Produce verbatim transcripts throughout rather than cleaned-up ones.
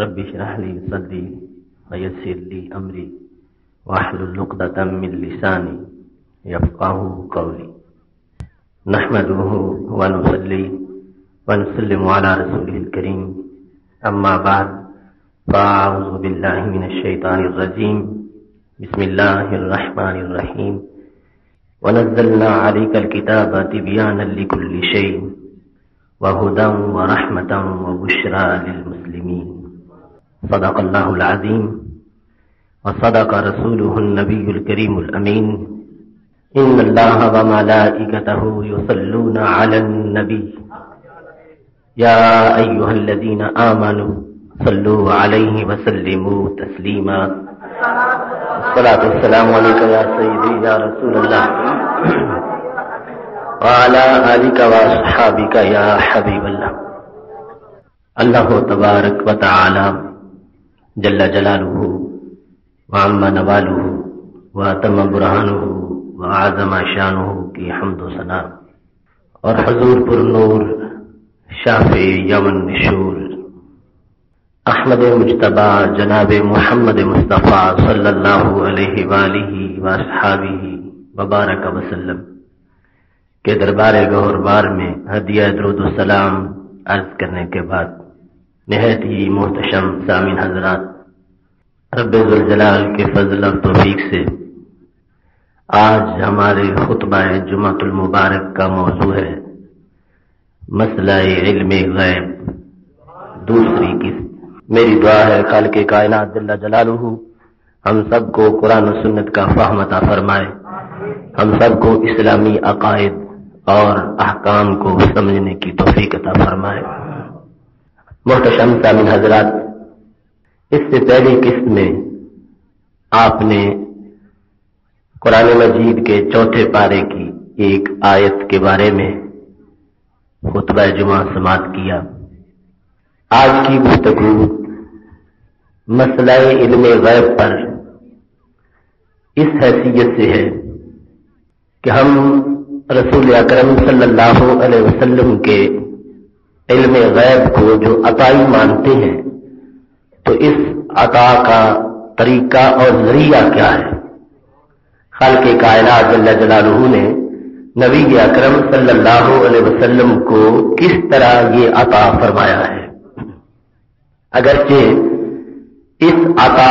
रब्बी श्रह ली सद्री वयस्सिर ली अमरी वाहलुल उक़्दतम मिन लिसानी यफ़क़हू क़ौली। नहमदुहु व नुसल्ली व नुसल्लिमु अला रसूलिल करीम, अम्मा बाद फ़अऊज़ु बिल्लाहि मिनश्शैतानिर रजीम। बिस्मिल्लाहिर रहमानिर रहीम। वनज़्ज़लना अलैकल किताब तिबयानल लिकुल्लि शै वहुदन वरहमतन वबुश्रा लिलमुस्लिमीन। सदक़ल्लाहुल अज़ीम वसदक़ रसूलुहुन नबियुल करीमुल अमीन। इन्नल्लाह व मलाइकतहु युसल्लूना अलन नबी या अय्युहल्लज़ीना आमनू सल्लू अलैहि व सल्लिमू तस्लीमा। अस्सलातु वस्सलामु अलैका या सय्यदी या रसूलल्लाह व अला आलिका व अस्हाबिका या हबीबल्लाह। अल्लाह तबारक व तआला जल्ला जलालुहु व अम्मा नवालुहु व अतम बुरहानुहु व आज़म शानुहु की हम्द व सना और हुजूर पुर नूर शाफ़े यमन नशूर अहमद मुज्तबा जनाब मोहम्मद मुस्तफ़ा सल्लल्लाहु अलैहि वालिही वसहाबीही वबारक वसल्लम के दरबार गौरबार में हदिया दरूद व सलाम अर्ज करने के बाद निहायत ही मोहतशम सामीन हजरात, रब्बुल जलाल के फजल और तौफीक से आज हमारे खुतबा जुमातुल मुबारक का मौजू है मसला इल्म गैब दूसरी किस्त। मेरी दुआ है खालिक़े कायनात जल्ला जलालुहु हम सबको कुरान और सुन्नत का फ़हम अता फरमाए, हम सबको इस्लामी अकायद और अहकाम को समझने की तौफीक अता फरमाए। मोहतरम सामिन हजरात, इससे पहली किस्त में आपने कुरान मजीद के चौथे पारे की एक आयत के बारे में खुतबा जुमा समाअत किया। आज की गुफ्तगू मसला-ए इल्म गैब पर इस हैसियत से है कि हम रसूल अकरम सल्लल्लाहु अलैहि वसल्लम के इल्म गैब को जो अताई मानते हैं तो इस अता का तरीका और जरिया क्या है। खालिक़े कायनात जल्ला जलालुहु ने नबी अकरम सल्लल्लाहु अलैहि वसल्लम को किस तरह ये अता फरमाया है। अगरचे इस अता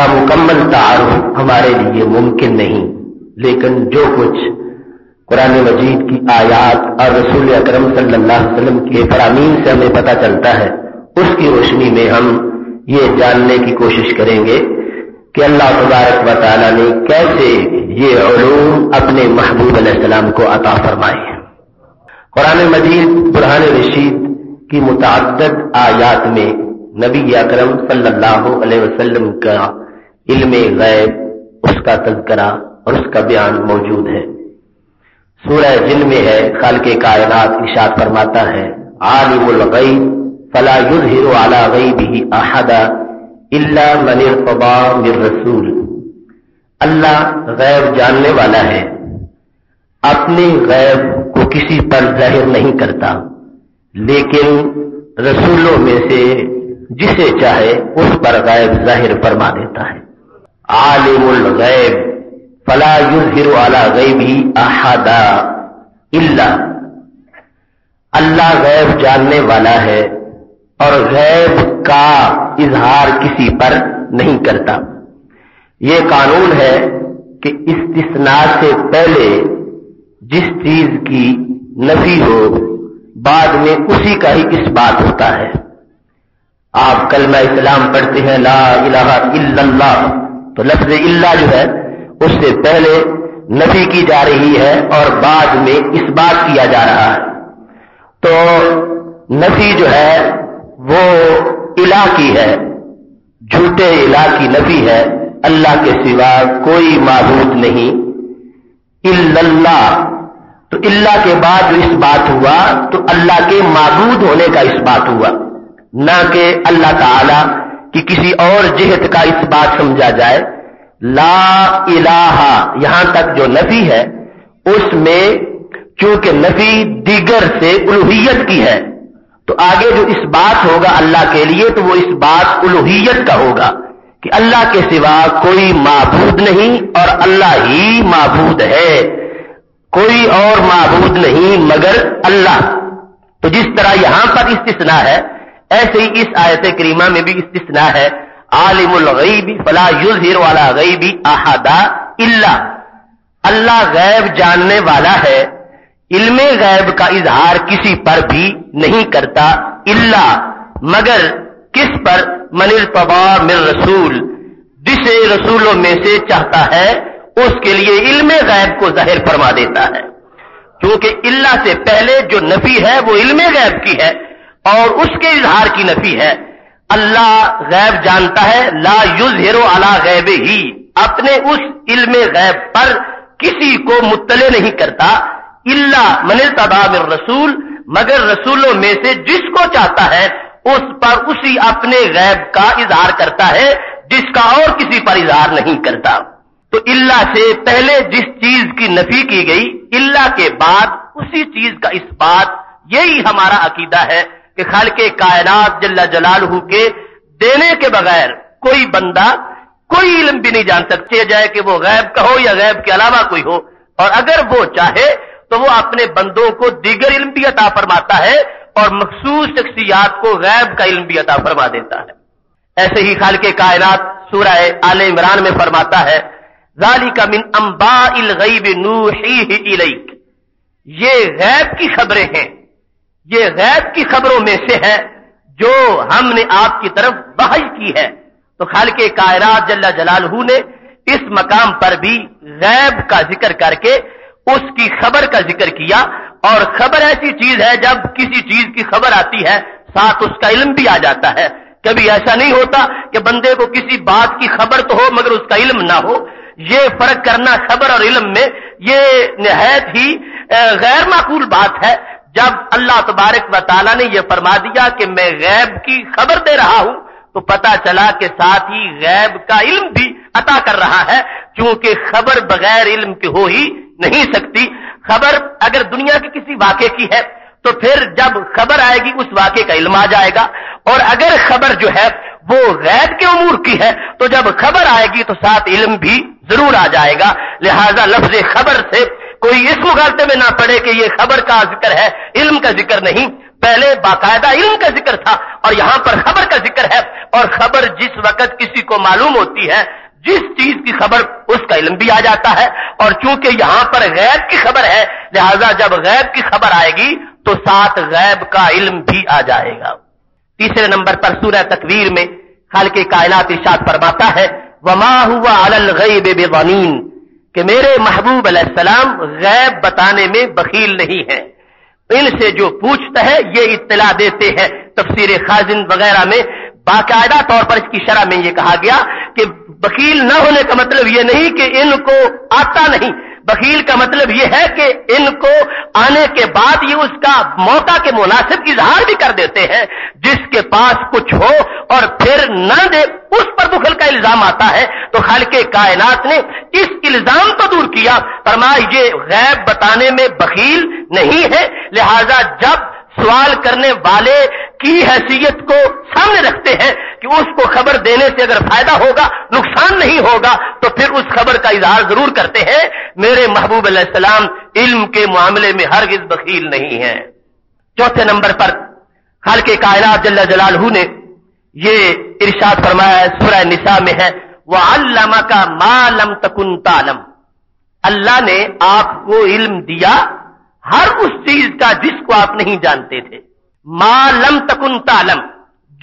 का मुकम्मल तारुफ हमारे लिए मुमकिन नहीं, लेकिन जो कुछ कुरान मजीद की आयात और रसूल अकरम सल्लल्लाहु अलैहि वसल्लम के फरामीन से हमें पता चलता है उसकी रोशनी में हम ये जानने की कोशिश करेंगे कि अल्लाह तबारक व तआला ने कैसे ये उलूम अपने महबूब अलैहिस्सलाम को अता फरमाए हैं। कुरान मजीद बुरहान रशीद की मुताद्दद आयात में नबी अकरम सल्लल्लाहु अलैहि वसल्लम का इल्म गैब, उसका तज़किरा और उसका बयान मौजूद है। सूरह जिन में है, खालिक़े कायनात इरशाद फरमाता है, आलिमुल गैब फला युज़हिरु अला गैबिही अहदा इल्ला मन इर्तदा मिर रसूल। अल्लाह गैब जानने वाला है, अपने गैब को किसी पर जाहिर नहीं करता, लेकिन रसूलों में से जिसे चाहे उस पर गैब जाहिर फरमा देता है। आलिमुल गैब फला युज़हिरु अला गैबी अहदा इल्ला, अल्लाह गैब जानने वाला है और गैब का इजहार किसी पर नहीं करता। ये कानून है कि इस्तिस्ना से पहले जिस चीज की नफी हो बाद में उसी का ही इस बात होता है। आप कलमा इस्लाम पढ़ते हैं ला इलाहा इल्लल्लाह, तो लफ्ज इल्ला जो है उससे पहले नफी की जा रही है और बाद में इस बात किया जा रहा है। तो नफी जो है वो इला की है, झूठे इला की नफी है, अल्लाह के सिवा कोई माबूद नहीं, इल्लल्लाह। तो इल्ला के बाद जो इस बात हुआ तो अल्लाह के माबूद होने का इस बात हुआ, ना कि अल्लाह ताला की किसी और जिहत का इस बात समझा जाए। ला इलाहा यहां तक जो नफी है उसमें चूंकि नफी दीगर से उलूहियत की है तो आगे जो इस बात होगा अल्लाह के लिए तो वो इस बात उलूहियत का होगा कि अल्लाह के सिवा कोई माबूद नहीं और अल्लाह ही माबूद है, कोई और माबूद नहीं मगर अल्लाह। तो जिस तरह यहां पर इस्तिस्ना है ऐसे ही इस आयत करीमा में भी इस्तिस्ना है, आलिमुल गैब फला युज़हिरु अला गैबी अहदा इल्ला, अल्लाह गैब जानने वाला है, इल्मे गैब का इजहार किसी पर भी नहीं करता इल्ला मगर किस पर, मनिल तबा मिर रसूल, जिसे रसूलों में से चाहता है उसके लिए इल्मे गैब को जाहिर फरमा देता है। क्योंकि इल्ला से पहले जो नफी है वो इल्मे गैब की है और उसके इजहार की नफी है। अल्लाह गैब जानता है, ला युज़हिरु अला गैबिही, अपने उस इल्मे गैब पर किसी को मुत्तले नहीं करता इल्ला मनिल तबा मिर रसूल, मगर रसूलों में से जिसको चाहता है उस पर उसी अपने गैब का इजहार करता है जिसका और किसी पर इजहार नहीं करता। तो इल्ला से पहले जिस चीज की नफी की गई इल्ला के बाद उसी चीज का इस्बात, यही हमारा अकीदा है कि खालिक़े कायनात जल्ला जलालहू के देने के बगैर कोई बंदा कोई इल्म भी नहीं जान सकते, जाए कि वो गैब का हो या गैब के अलावा कोई हो, और अगर वो चाहे तो वो अपने बंदों को दीगर इल्म भी अता फरमाता है और मखसूस शख्सियात को गैब का इल्म भी अता फरमा देता है। ऐसे ही खालिक़े कायनात सूरह आले इमरान में फरमाता है, ज़ालिका मिन अंबाइल गैब नूहीहि इलैक, ये गैब की खबरें हैं, ये गैब की खबरों में से है जो हमने आपकी तरफ वही की है। तो खालिक़े कायनात जल्ला जलालहू ने इस मकाम पर भी गैब का जिक्र करके उसकी खबर का जिक्र किया, और खबर ऐसी चीज है जब किसी चीज की खबर आती है साथ उसका इल्म भी आ जाता है। कभी ऐसा नहीं होता कि बंदे को किसी बात की खबर तो हो मगर उसका इल्म ना हो। ये फर्क करना खबर और इल्म में ये निहायत ही गैर माकूल बात है। जब अल्लाह तबारक व तआला ने यह फरमा दिया कि मैं गैब की खबर दे रहा हूं तो पता चला कि साथ ही गैब का इल्म भी अता कर रहा है, क्योंकि खबर बगैर इल्म के हो ही नहीं सकती। खबर अगर दुनिया के किसी वाक़े की है तो फिर जब खबर आएगी उस वाक़े का इल्म आ जाएगा, और अगर खबर जो है वो गैब के उमूर की है तो जब खबर आएगी तो साथ इल्म भी जरूर आ जाएगा। लिहाजा लफ्ज खबर से कोई इसको गलते में ना पड़े कि ये खबर का जिक्र है इल्म का जिक्र नहीं। पहले बाकायदा इल्म का जिक्र था और यहां पर खबर का जिक्र है, और खबर जिस वक्त किसी को मालूम होती है जिस चीज की खबर उसका इल्म भी आ जाता है, और चूंकि यहां पर गैब की खबर है लिहाजा जब गैब की खबर आएगी तो साथ गैब का इल्म भी आ जाएगा। तीसरे नंबर पर सूरह तकवीर में खालिक़े कायनात इरशाद फरमाता है, वमा हुवा अलल गैब बिज़नीन, कि मेरे महबूब अलैहिस्सलाम गैब बताने में बखील नहीं है, इनसे जो पूछता है ये इत्तला देते हैं। तफसीर खाजिन वगैरह में बाकायदा तौर पर इसकी शरह में यह कहा गया कि बखील न होने का मतलब ये नहीं कि इनको आता नहीं, बखील का मतलब यह है कि इनको आने के बाद ये उसका मौका के मुनासिब इजहार भी कर देते हैं। जिसके पास कुछ हो और फिर न दे उस पर बुखल का इल्जाम आता है। तो खालिक़े कायनात ने इस इल्जाम को दूर किया, फरमाया ये गैब बताने में बखील नहीं है। लिहाजा जब सवाल करने वाले की हैसियत को सामने रखते हैं कि उसको खबर देने से अगर फायदा होगा नुकसान नहीं होगा तो फिर उस खबर का इजहार जरूर करते हैं। मेरे महबूब अलैहिस्सलाम इल्म के मामले में हरगिज बखील नहीं है। चौथे नंबर पर खालिक़े कायनात जल्ला जलालहू ने ये इरशाद फरमाया, सूरह निसा में है, वअल्लमका मा लम तकुन तालम, अल्लाह ने आपको इल्म दिया हर उस चीज का जिसको आप नहीं जानते थे। मा लम तकुन तालम,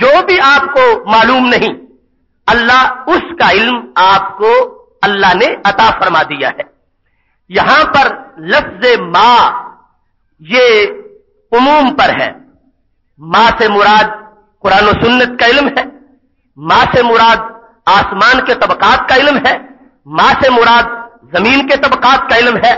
जो भी आपको मालूम नहीं अल्लाह उसका इल्म आपको अल्लाह ने अता फरमा दिया है। यहां पर लफ्ज मा ये उमूम पर है, मा से मुराद कुरान और सुन्नत का इल्म है, मा से मुराद आसमान के तबकात का इल्म है, मा से मुराद जमीन के तबकात का इल्म है,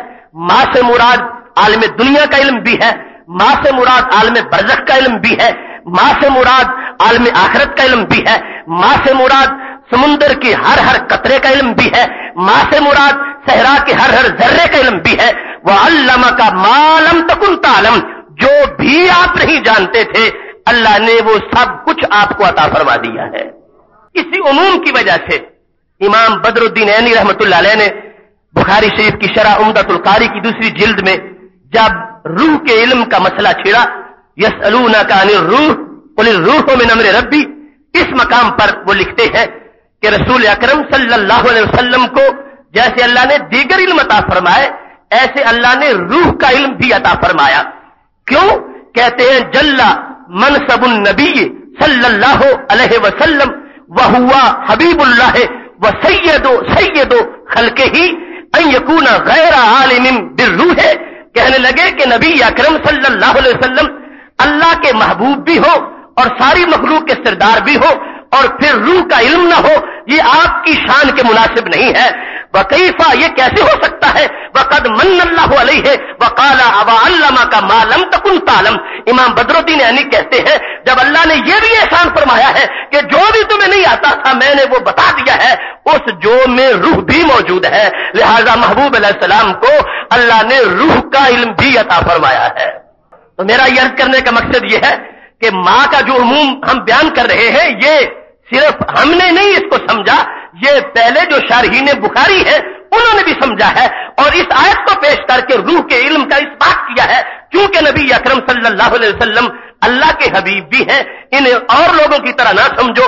मा से मुराद आलम दुनिया का इल्म भी है, माँ से मुराद आलम बरज़ख का इल्म भी है, माँ से मुराद आलम आखिरत का इल्म भी है, माँ से मुराद समुंदर की हर हर कतरे का इल्म भी है, माँ से मुराद सहरा के हर हर जर्रे का इल्म भी है। वअल्लमका मा लम तकुन तालम, जो भी आप नहीं जानते थे अल्लाह ने वो सब कुछ आपको अता फरमा दिया है। इसी उमूम की वजह से इमाम बदरुद्दीन ऐनी रहमतुल्लाह अलैह ने बुखारी शरीफ की शरह उम्दतुल कारी की दूसरी जिल्द में जब रूह के इल्म का मसला छेड़ा, यस्अलूनका अनिर रूह कुलिर रूहु मिन अम्रि रब्बी, इस मकाम पर वो लिखते हैं कि रसूल अकरम सल्लल्लाहु अलैहि वसल्लम को जैसे अल्लाह ने दीगर इल्म अता फरमाए, ऐसे अल्लाह ने रूह का इल्म भी अता फरमाया। क्यों? कहते हैं जल्ला मनसबुन नबी सल्लल्लाहु अलैहि वसल्लम वहुआ हबीबुल्लाह व सैयदो सैयदो खल्किही अन यकूना गैरा आलिमिन बिर्रूह। कहने लगे कि नबी अकरम सल्लल्लाहु अलैहि वसल्लम अल्लाह के महबूब भी हो और सारी मखलूक के सरदार भी हो और फिर रूह का इल्म ना हो, ये आपकी शान के मुनासिब नहीं है। वकैफा, ये कैसे हो सकता है? वक़द मन्नल्लाहु अलैहि वक़ाला वअल्लमका मा लम तकुन तालम। इमाम बदरुद्दीन ऐनी कहते हैं जब अल्लाह ने ये भी एहसान फरमाया है कि जो भी तुम्हें नहीं आता था मैंने वो बता दिया है, उस जो में रूह भी मौजूद है, लिहाजा महबूब अलैहिस्सलाम को अल्लाह ने रूह का इल्म भी अता फरमाया है। तो मेरा यह अर्ज करने का मकसद यह है कि माँ का जो उमूम हम बयान कर रहे हैं, ये सिर्फ हमने नहीं इसको समझा, ये पहले जो शारहीन बुखारी है उन्होंने भी समझा है और इस आयत को पेश करके रूह के इल्म का इस बात किया है। क्योंकि नबी अकरम सल्लल्लाहु अलैहि वसल्लम अल्लाह के हबीब भी हैं, इन्हें और लोगों की तरह ना समझो,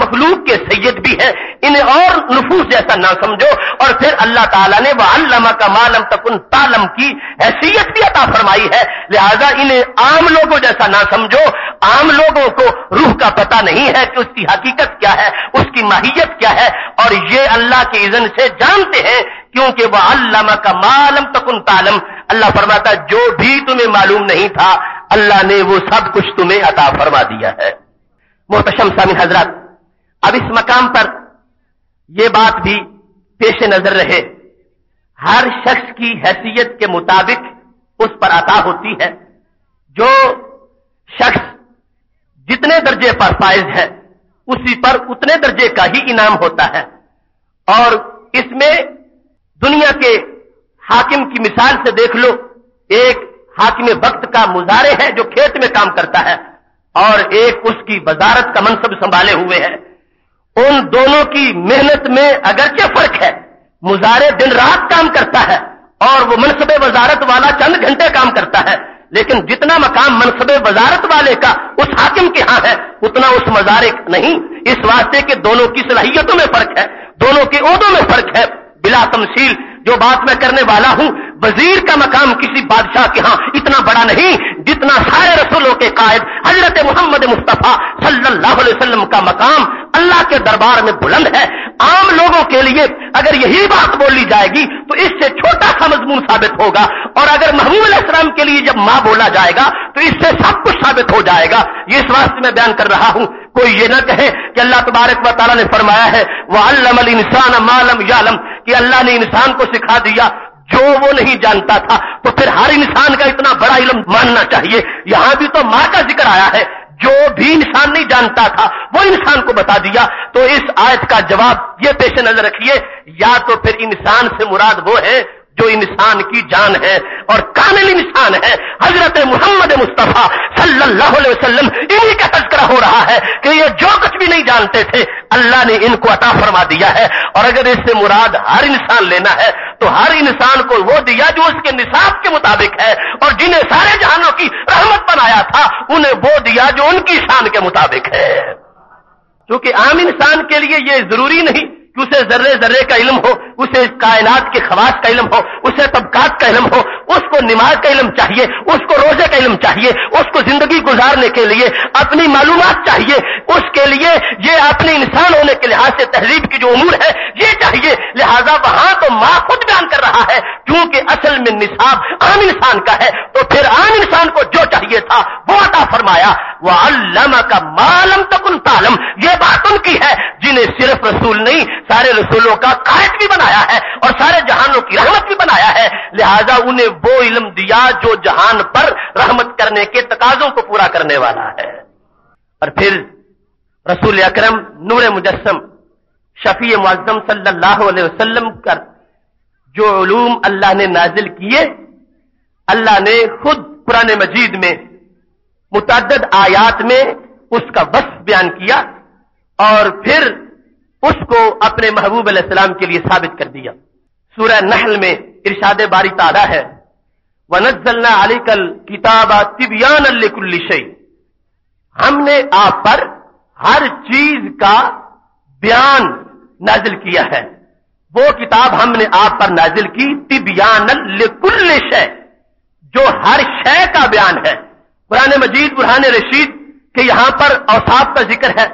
मखलूक के सैयद भी हैं, इन्हें और नफूस जैसा ना समझो। और फिर अल्लाह ताला ने वअल्लमका मा लम तकुन तालम की हैसियत भी अता फरमाई है, लिहाजा इन्हें आम लोगों जैसा ना समझो। आम लोगों को रूह का पता नहीं है कि उसकी हकीकत क्या है, उसकी माहियत क्या है, और ये अल्लाह के इज़्न से जानते हैं क्योंकि वअल्लमका मा लम तकुन तालम। अल्लाह फरमाता जो भी तुम्हें मालूम नहीं था अल्लाह ने वो सब कुछ तुम्हें अता फरमा दिया है। मोहतरम सामिन हजरात, अब इस मकाम पर यह बात भी पेश नजर रहे, हर शख्स की हैसियत के मुताबिक उस पर अता होती है। जो शख्स जितने दर्जे पर फाइज है उसी पर उतने दर्जे का ही इनाम होता है। और इसमें दुनिया के हाकिम की मिसाल से देख लो, एक हाकिम वक्त का मुजारे है जो खेत में काम करता है और एक उसकी वजारत का मनसब संभाले हुए है। उन दोनों की मेहनत में अगरचे फर्क है, मुजारे दिन रात काम करता है और वो मनसब वजारत वाला चंद घंटे काम करता है, लेकिन जितना मकाम मनसब वजारत वाले का उस हाकिम के यहां है उतना उस मजारे नहीं, इस वास्ते के दोनों की सलाहियतों में फर्क है, दोनों के ओहदों में फर्क है। बिला तमसील जो बात मैं करने वाला हूं, वजीर का मकाम किसी बादशाह के यहाँ इतना बड़ा नहीं जितना सारे रसूलों के कायद हजरत मोहम्मद मुस्तफा सल्लल्लाहु अलैहि वसल्लम का मकाम अल्लाह के दरबार में बुलंद है। आम लोगों के लिए अगर यही बात बोली जाएगी तो इससे छोटा सा मजमून साबित होगा, और अगर महबूब अलैहिस्सलाम के लिए जब माँ बोला जाएगा तो इससे सब कुछ साबित हो जाएगा। ये इस वास्ते में बयान कर रहा हूं, कोई ये ना कहे कि अल्लाह तबारक व तआला ने फरमाया है वअल्लमल इंसान मा लम यालम, कि अल्लाह ने इंसान को सिखा दिया जो वो नहीं जानता था। तो फिर हर इंसान का इतना बड़ा इल्म मानना चाहिए। यहां भी तो माँ का जिक्र आया है, जो भी इंसान नहीं जानता था वो इंसान को बता दिया। तो इस आयत का जवाब ये पेश नजर रखिए, या तो फिर इंसान से मुराद वो है जो इंसान की जान है और कामिल इंसान है, हजरत मोहम्मद मुस्तफा सल्लल्लाहु अलैहि वसल्लम, इन्हीं का तज़किरा हो रहा है कि ये जो कुछ भी नहीं जानते थे अल्लाह ने इनको अता फरमा दिया है। और अगर इससे मुराद हर इंसान लेना है तो हर इंसान को वो दिया जो उसके निसाब के मुताबिक है, और जिन्हें सारे जहानों की रहमत बनाया था उन्हें वो दिया जो उनकी शान के मुताबिक है। क्योंकि आम इंसान के लिए ये जरूरी नहीं कि उसे जर्रे जर्रे का इल्म हो, उसे कायनात के खवास का इल्म हो, उसे तबकात का इल्म हो, उसको नमाज का इल्म चाहिए, उसको रोजे का इल्म चाहिए, उसको जिंदगी गुजारने के लिए अपनी मालूमात चाहिए, उसके लिए ये अपने इंसान होने के लिहाज से तहजीब की जो उमूर है ये चाहिए। लिहाजा वहां तो माँ खुद बयान कर रहा है क्योंकि असल में निसाब आम इंसान का है, तो फिर आम इंसान को जो चाहिए था वो अता फरमाया। वअल्लमका मा लम तकुन तालम, ये बात उनकी है जिन्हें सिर्फ रसूल नहीं सारे रसूलों का कायद भी बनाया है और सारे जहानों की रहमत भी बनाया है, लिहाजा उन्हें वो इल्म दिया जो जहान पर रहमत करने के तकाजों को पूरा करने वाला है। और फिर रसूल अकरम नूर मुजस्सम शफी मुअज्जम सल्लल्लाहु अलैहि वसल्लम का जो उलूम अल्लाह ने नाजिल किए, अल्लाह ने खुद कुरान मजीद में मुतअद्दद आयात में उसका वस्फ बयान किया और फिर उसको अपने महबूब अलैहिस्सलाम के लिए साबित कर दिया। सूरह नहल में इरशाद बारी ताला है, वनज़्ज़लना अलैकल किताब तिबयानन लिकुल्लि शै, हमने आप पर हर चीज का बयान नाजिल किया है। वो किताब हमने आप पर नाजिल की तिबयानन लिकुल्लि शै, जो हर शय का बयान है। कुरान मजीद बुरहान रशीद के यहां पर औसाफ का जिक्र है,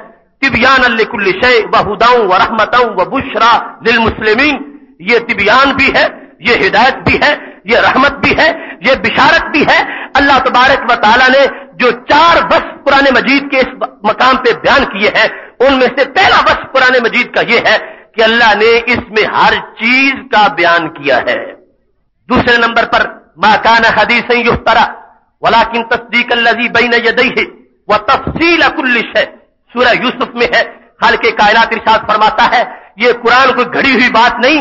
तिबयान लिकुल्लि शै व हुदाऊ व रहमतऊ व बुशरा लिल मुस्लिमीन। ये तिबयान भी है, ये हिदायत भी है, ये रहमत भी है, ये बिशारत भी है। अल्लाह तबारक व तआला ने जो चार वस्फ कुरान मजीद के इस मकाम पे बयान किए हैं, उनमें से पहला वस्फ कुरान मजीद का ये है कि अल्लाह ने इसमें हर चीज का बयान किया है। दूसरे नंबर पर मा काना हदीसन युफ्तरा वलाकिन तस्दीक अल्लज़ी बैन यदैहि व तफ़सील कुल्लि शै। सूरह यूसुफ में है, खालिक़े कायनात इरशाद फरमाता है, ये कुरान कोई घड़ी हुई बात नहीं,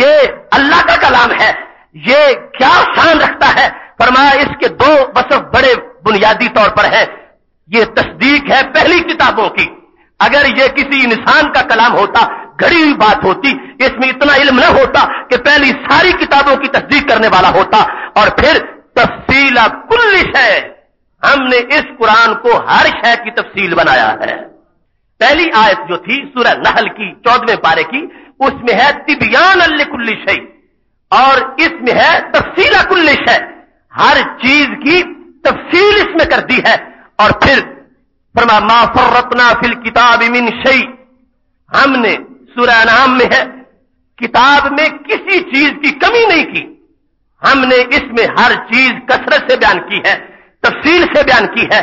ये अल्लाह का कलाम है। ये क्या शान रखता है, फरमाया इसके दो वसफ बड़े बुनियादी तौर पर है। ये तस्दीक है पहली किताबों की। अगर ये किसी इंसान का कलाम होता, घड़ी हुई बात होती, इसमें इतना इल्म न होता कि पहली सारी किताबों की तस्दीक करने वाला होता। और फिर तफसीला कुल्ली शै, हमने इस कुरान को हर शय की तफसील बनाया है। पहली आयत जो थी सूरह नहल की चौदहवें पारे की, उसमें है तिबयान लिकुल्लि शै और इसमें है तफसीला कुल्ली शै, हर चीज की तफसील इसमें कर दी है। और फिर फरमा मा फर्रतना फिल किताब मिन शै, हमने सूरह अनाम में है, किताब में किसी चीज की कमी नहीं की, हमने इसमें हर चीज कसरत से बयान की है, तफसील से बयान की है।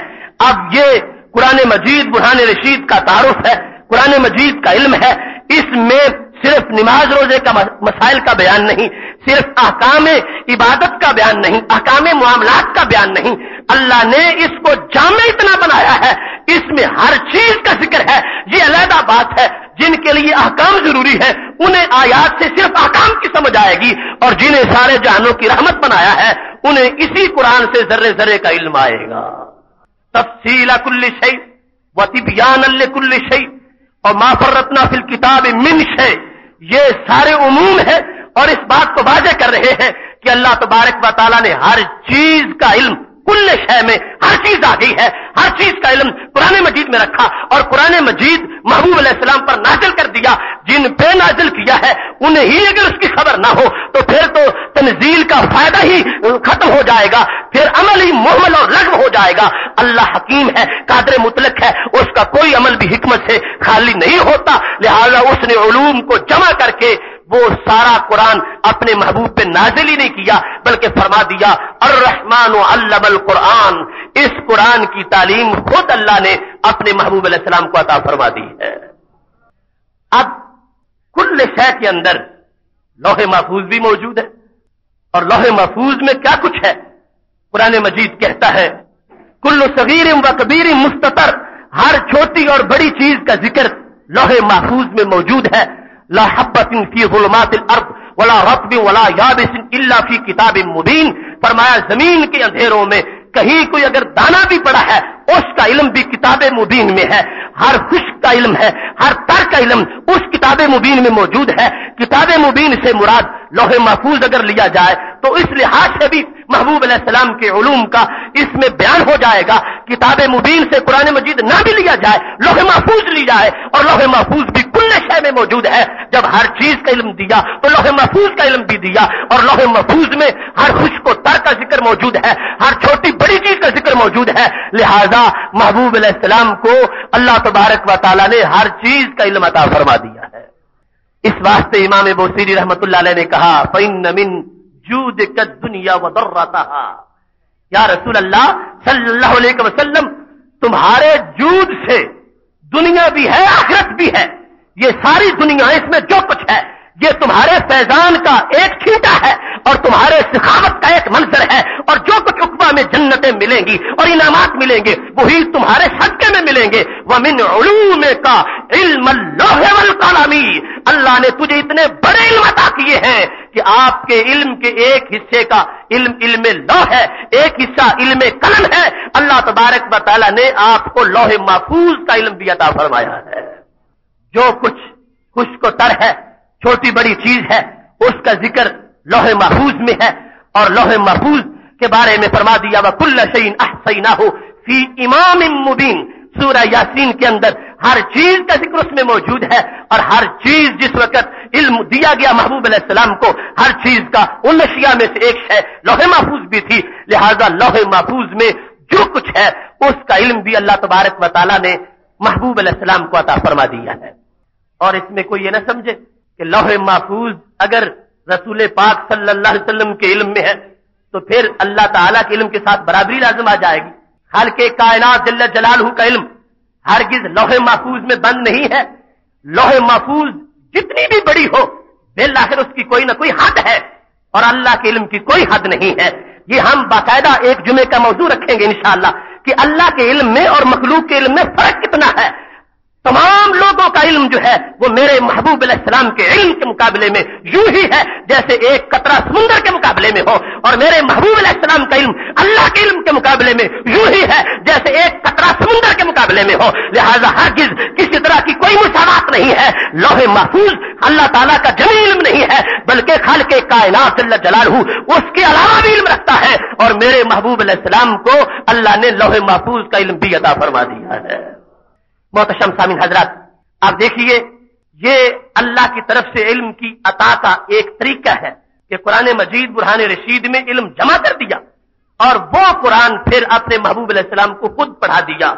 अब ये कुरान मजीद बुरहान रशीद का तारुफ है, कुरान मजीद का इल्म है। इसमें सिर्फ नमाज रोजे का मसाइल का बयान नहीं, सिर्फ अहकाम इबादत का बयान नहीं, अहकाम मुआमलात का बयान नहीं, अल्लाह ने इसको जामे इतना बनाया है, इसमें हर चीज का जिक्र है। ये अलहदा बात है, जिनके लिए अहकाम जरूरी है उन्हें आयात से सिर्फ अहकाम की समझ आएगी, और जिन्हें सारे जहानों की रहमत बनाया है उन्हें इसी कुरान से जर्रे जर्रे का इल्म आएगा। तफसीला कुल्लि शै व तिबयानन लिकुल्लि शै और मा फर्रतना फिल किताब मिन शै, ये सारे उमूम है और इस बात को वाज़े कर रहे हैं कि अल्लाह तबारक व तआला ने हर चीज का इल्म, कुल शय में हर चीज आ गई है, हर चीज का इल्म कुरान मजीद में रखा और कुरान मजीद महबूब अलैहिस्सलाम पर नाजिल कर दिया। जिन पे नाजिल किया है उन्हें ही अगर उसकी खबर ना हो तो फिर तो तनजील का फायदा ही खत्म हो जाएगा, फिर अमल ही मुहमल और लग्व हो जाएगा। अल्लाह हकीम है, कादर मुतलक है, उसका कोई अमल भी हिकमत से खाली नहीं होता। लिहाजा उसने उलूम को जमा करके वो सारा कुरान अपने महबूब पे नाजिल ही नहीं किया, बल्कि फरमा दिया अर्रहमान अल्लमल कुरान, इस कुरान की तालीम खुद अल्लाह ने अपने महबूब अलैहिस्सलाम को अता फरमा दी है। अब कुल शय के अंदर लौहे महफूज भी मौजूद है, और लौहे महफूज में क्या कुछ है, कुरान मजीद कहता है कुल्लु सगीरिम व कबीरिम मुस्ततर, हर छोटी और बड़ी चीज का जिक्र लौहे महफूज में मौजूद है। ला हब्बतिन फी हुलुमातिल अर्द वला रत्बिन वला याबिसिन इल्ला फी किताबिम मुबीन, फरमाया जमीन के अंधेरों में कहीं कोई अगर दाना भी पड़ा है उसका इल्म भी किताबे मुबीन में है। हर खुश्क का इल्म है, हर तर का इल्म उस किताबे मुबीन में मौजूद है। किताबे मुबीन से मुराद लौहे महफूज अगर लिया जाए तो इस लिहाज से भी महबूब अलैहिस्सलाम के उलूम का इसमें बयान हो जाएगा। किताबे मुबीन से कुरान मजीद ना भी लिया जाए, लौहे महफूज ली जाए, और लौहे महफूज भी कुल शय में मौजूद है। जब हर चीज का इल्म दिया तो लौहे महफूज का इल्म भी दिया, और लौहे महफूज में हर खुश्क व तर का जिक्र मौजूद है, हर छोटी बड़ी चीज का जिक्र मौजूद है। लिहाजा महबूब अलैहिस्सलाम को अल्लाह तबारक व तआला ने हर चीज का इल्म अता फरमा दिया है। इस वास्ते इमाम बुसीरी रहमतुल्लाह अलैह ने कहा फ़इन्न मिन जूदिक दुनिया व दर्रतहा, या रसूल अल्लाह सल्लल्लाहु अलैहि वसल्लम, तुम्हारे जूद से दुनिया भी है आखिरत भी है, ये सारी दुनिया इसमें जो कुछ है ये तुम्हारे फैजान का एक छींटा है और तुम्हारे सखावत का एक मंजर है, और जो कुछ उकबा में जन्नतें मिलेंगी और इनामात मिलेंगे वही तुम्हारे सदके में मिलेंगे। वमिन उलूमे का इल्म अल्लाह वल कलामी, अल्लाह ने तुझे इतने बड़े इल्म अता किए हैं कि आपके इल्म के एक हिस्से का इल्म इल्म लौ है, एक हिस्सा इल्म कलम है। अल्लाह तबारक व तआला ने आपको लौह महफूज का इल्म भी अता फरमाया है। जो कुछ कुछ को तर है, छोटी बड़ी चीज है, उसका जिक्र लौह महफूज में है। और लौह महफूज के बारे में फरमा दिया व कुल्ल शैइन अहसैनाहु फी इमाम मुबीन। सूरह यासीन के अंदर हर चीज का जिक्र उसमें मौजूद है। और हर चीज जिस वक्त इल्म दिया गया महबूब अलैहिस्सलाम को, हर चीज का उन अशिया में से एक है लौहे महफूज भी थी। लिहाजा लौहे महफूज में जो कुछ है उसका इल्म भी अल्लाह तबारक व तआला ने महबूब अलैहिस्सलाम को अता फरमा दिया है। और इसमें कोई ये ना समझे कि लौहे महफूज अगर रसूल पाक सल्लल्लाहु अलैहि वसल्लम के इल्म में है तो फिर अल्लाह ताला के इल्म के साथ बराबरी लाजम आ जाएगी। हल्के कायनात जल्ल जलालहू का इल्म हरगिज लौहे महफूज में बंद नहीं है। लौहे महफूज जितनी भी बड़ी हो बिलआखिर उसकी कोई ना कोई हद है और अल्लाह के इल्म की कोई हद नहीं है। ये हम बाकायदा एक जुमे का मौजू रखेंगे इंशाअल्लाह कि अल्लाह के इल्म में और मखलूक के इल्म में फर्क कितना है। तमाम लोगों का इल्म जो है वो मेरे महबूब अलैहिस्सलाम के इल्म के मुकाबले में यूं ही है जैसे एक कतरा समुंदर के मुकाबले में हो। और मेरे महबूब अलैहिस्सलाम का इल्म अल्लाह के इल्म के मुकाबले में यूं ही है जैसे एक कतरा समुंदर के मुकाबले में हो। लिहाजा हरगिज किसी तरह की कोई मुसावात नहीं है। लौहे महफूज अल्लाह ताला का जमी इल्म नहीं है बल्कि खालिक कायनात जल्ल जलालहू उसके अलावा भी इल्म रखता है। और मेरे महबूब अलैहिस्सलाम को अल्लाह ने लौहे महफूज का इल्म भी अता फरमा दिया है। मोहतरम सामीन हजरात, आप देखिए ये अल्लाह की तरफ से इल्म की अता का एक तरीका है कि कुरान मजीद बुरहान रशीद में इल्म जमा कर दिया और वो कुरान फिर अपने महबूब अलैहिस्सलाम को खुद पढ़ा दिया।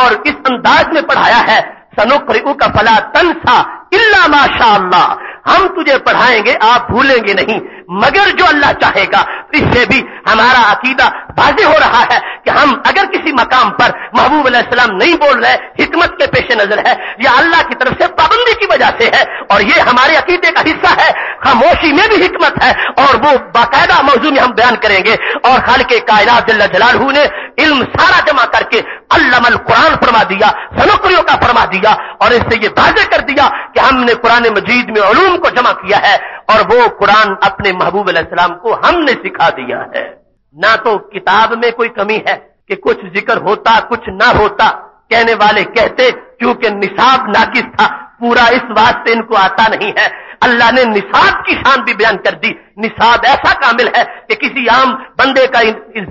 और इस अंदाज में पढ़ाया है सनुक़रिउका फला तंसा इल्ला मा शा अल्लाह, हम तुझे पढ़ाएंगे आप भूलेंगे नहीं मगर जो अल्लाह चाहेगा। इससे भी हमारा अकीदा वाज़ेह हो रहा है कि हम अगर किसी मकाम पर महबूब अलैहिस्सलाम नहीं बोल रहे हिकमत के पेश नजर है या अल्लाह की तरफ से पाबंदी की वजह से है। और ये हमारे अकीदे का हिस्सा है। खामोशी में भी हिकमत है और वो बाकायदा मौजू में हम बयान करेंगे। और खालिक़े कायनात जल्ल जलालहू ने इल्म सारा जमा करके अल्लमल कुरान फरमा दिया, सनुक़रिउका फरमा दिया। और इससे ये वाज़ेह कर दिया कि हमने कुरान मजीद में उलूम को जमा किया है और वो कुरान अपने महबूब अलैहिस्सलाम को हमने सिखा दिया है। ना तो किताब में कोई कमी है कि कुछ जिक्र होता कुछ ना होता। कहने वाले कहते क्योंकि निसाब नाकिस था पूरा इस वास्ते इनको आता नहीं है। अल्लाह ने निसाब की शान भी बयान कर दी। निसाब ऐसा कामिल है कि किसी आम बंदे का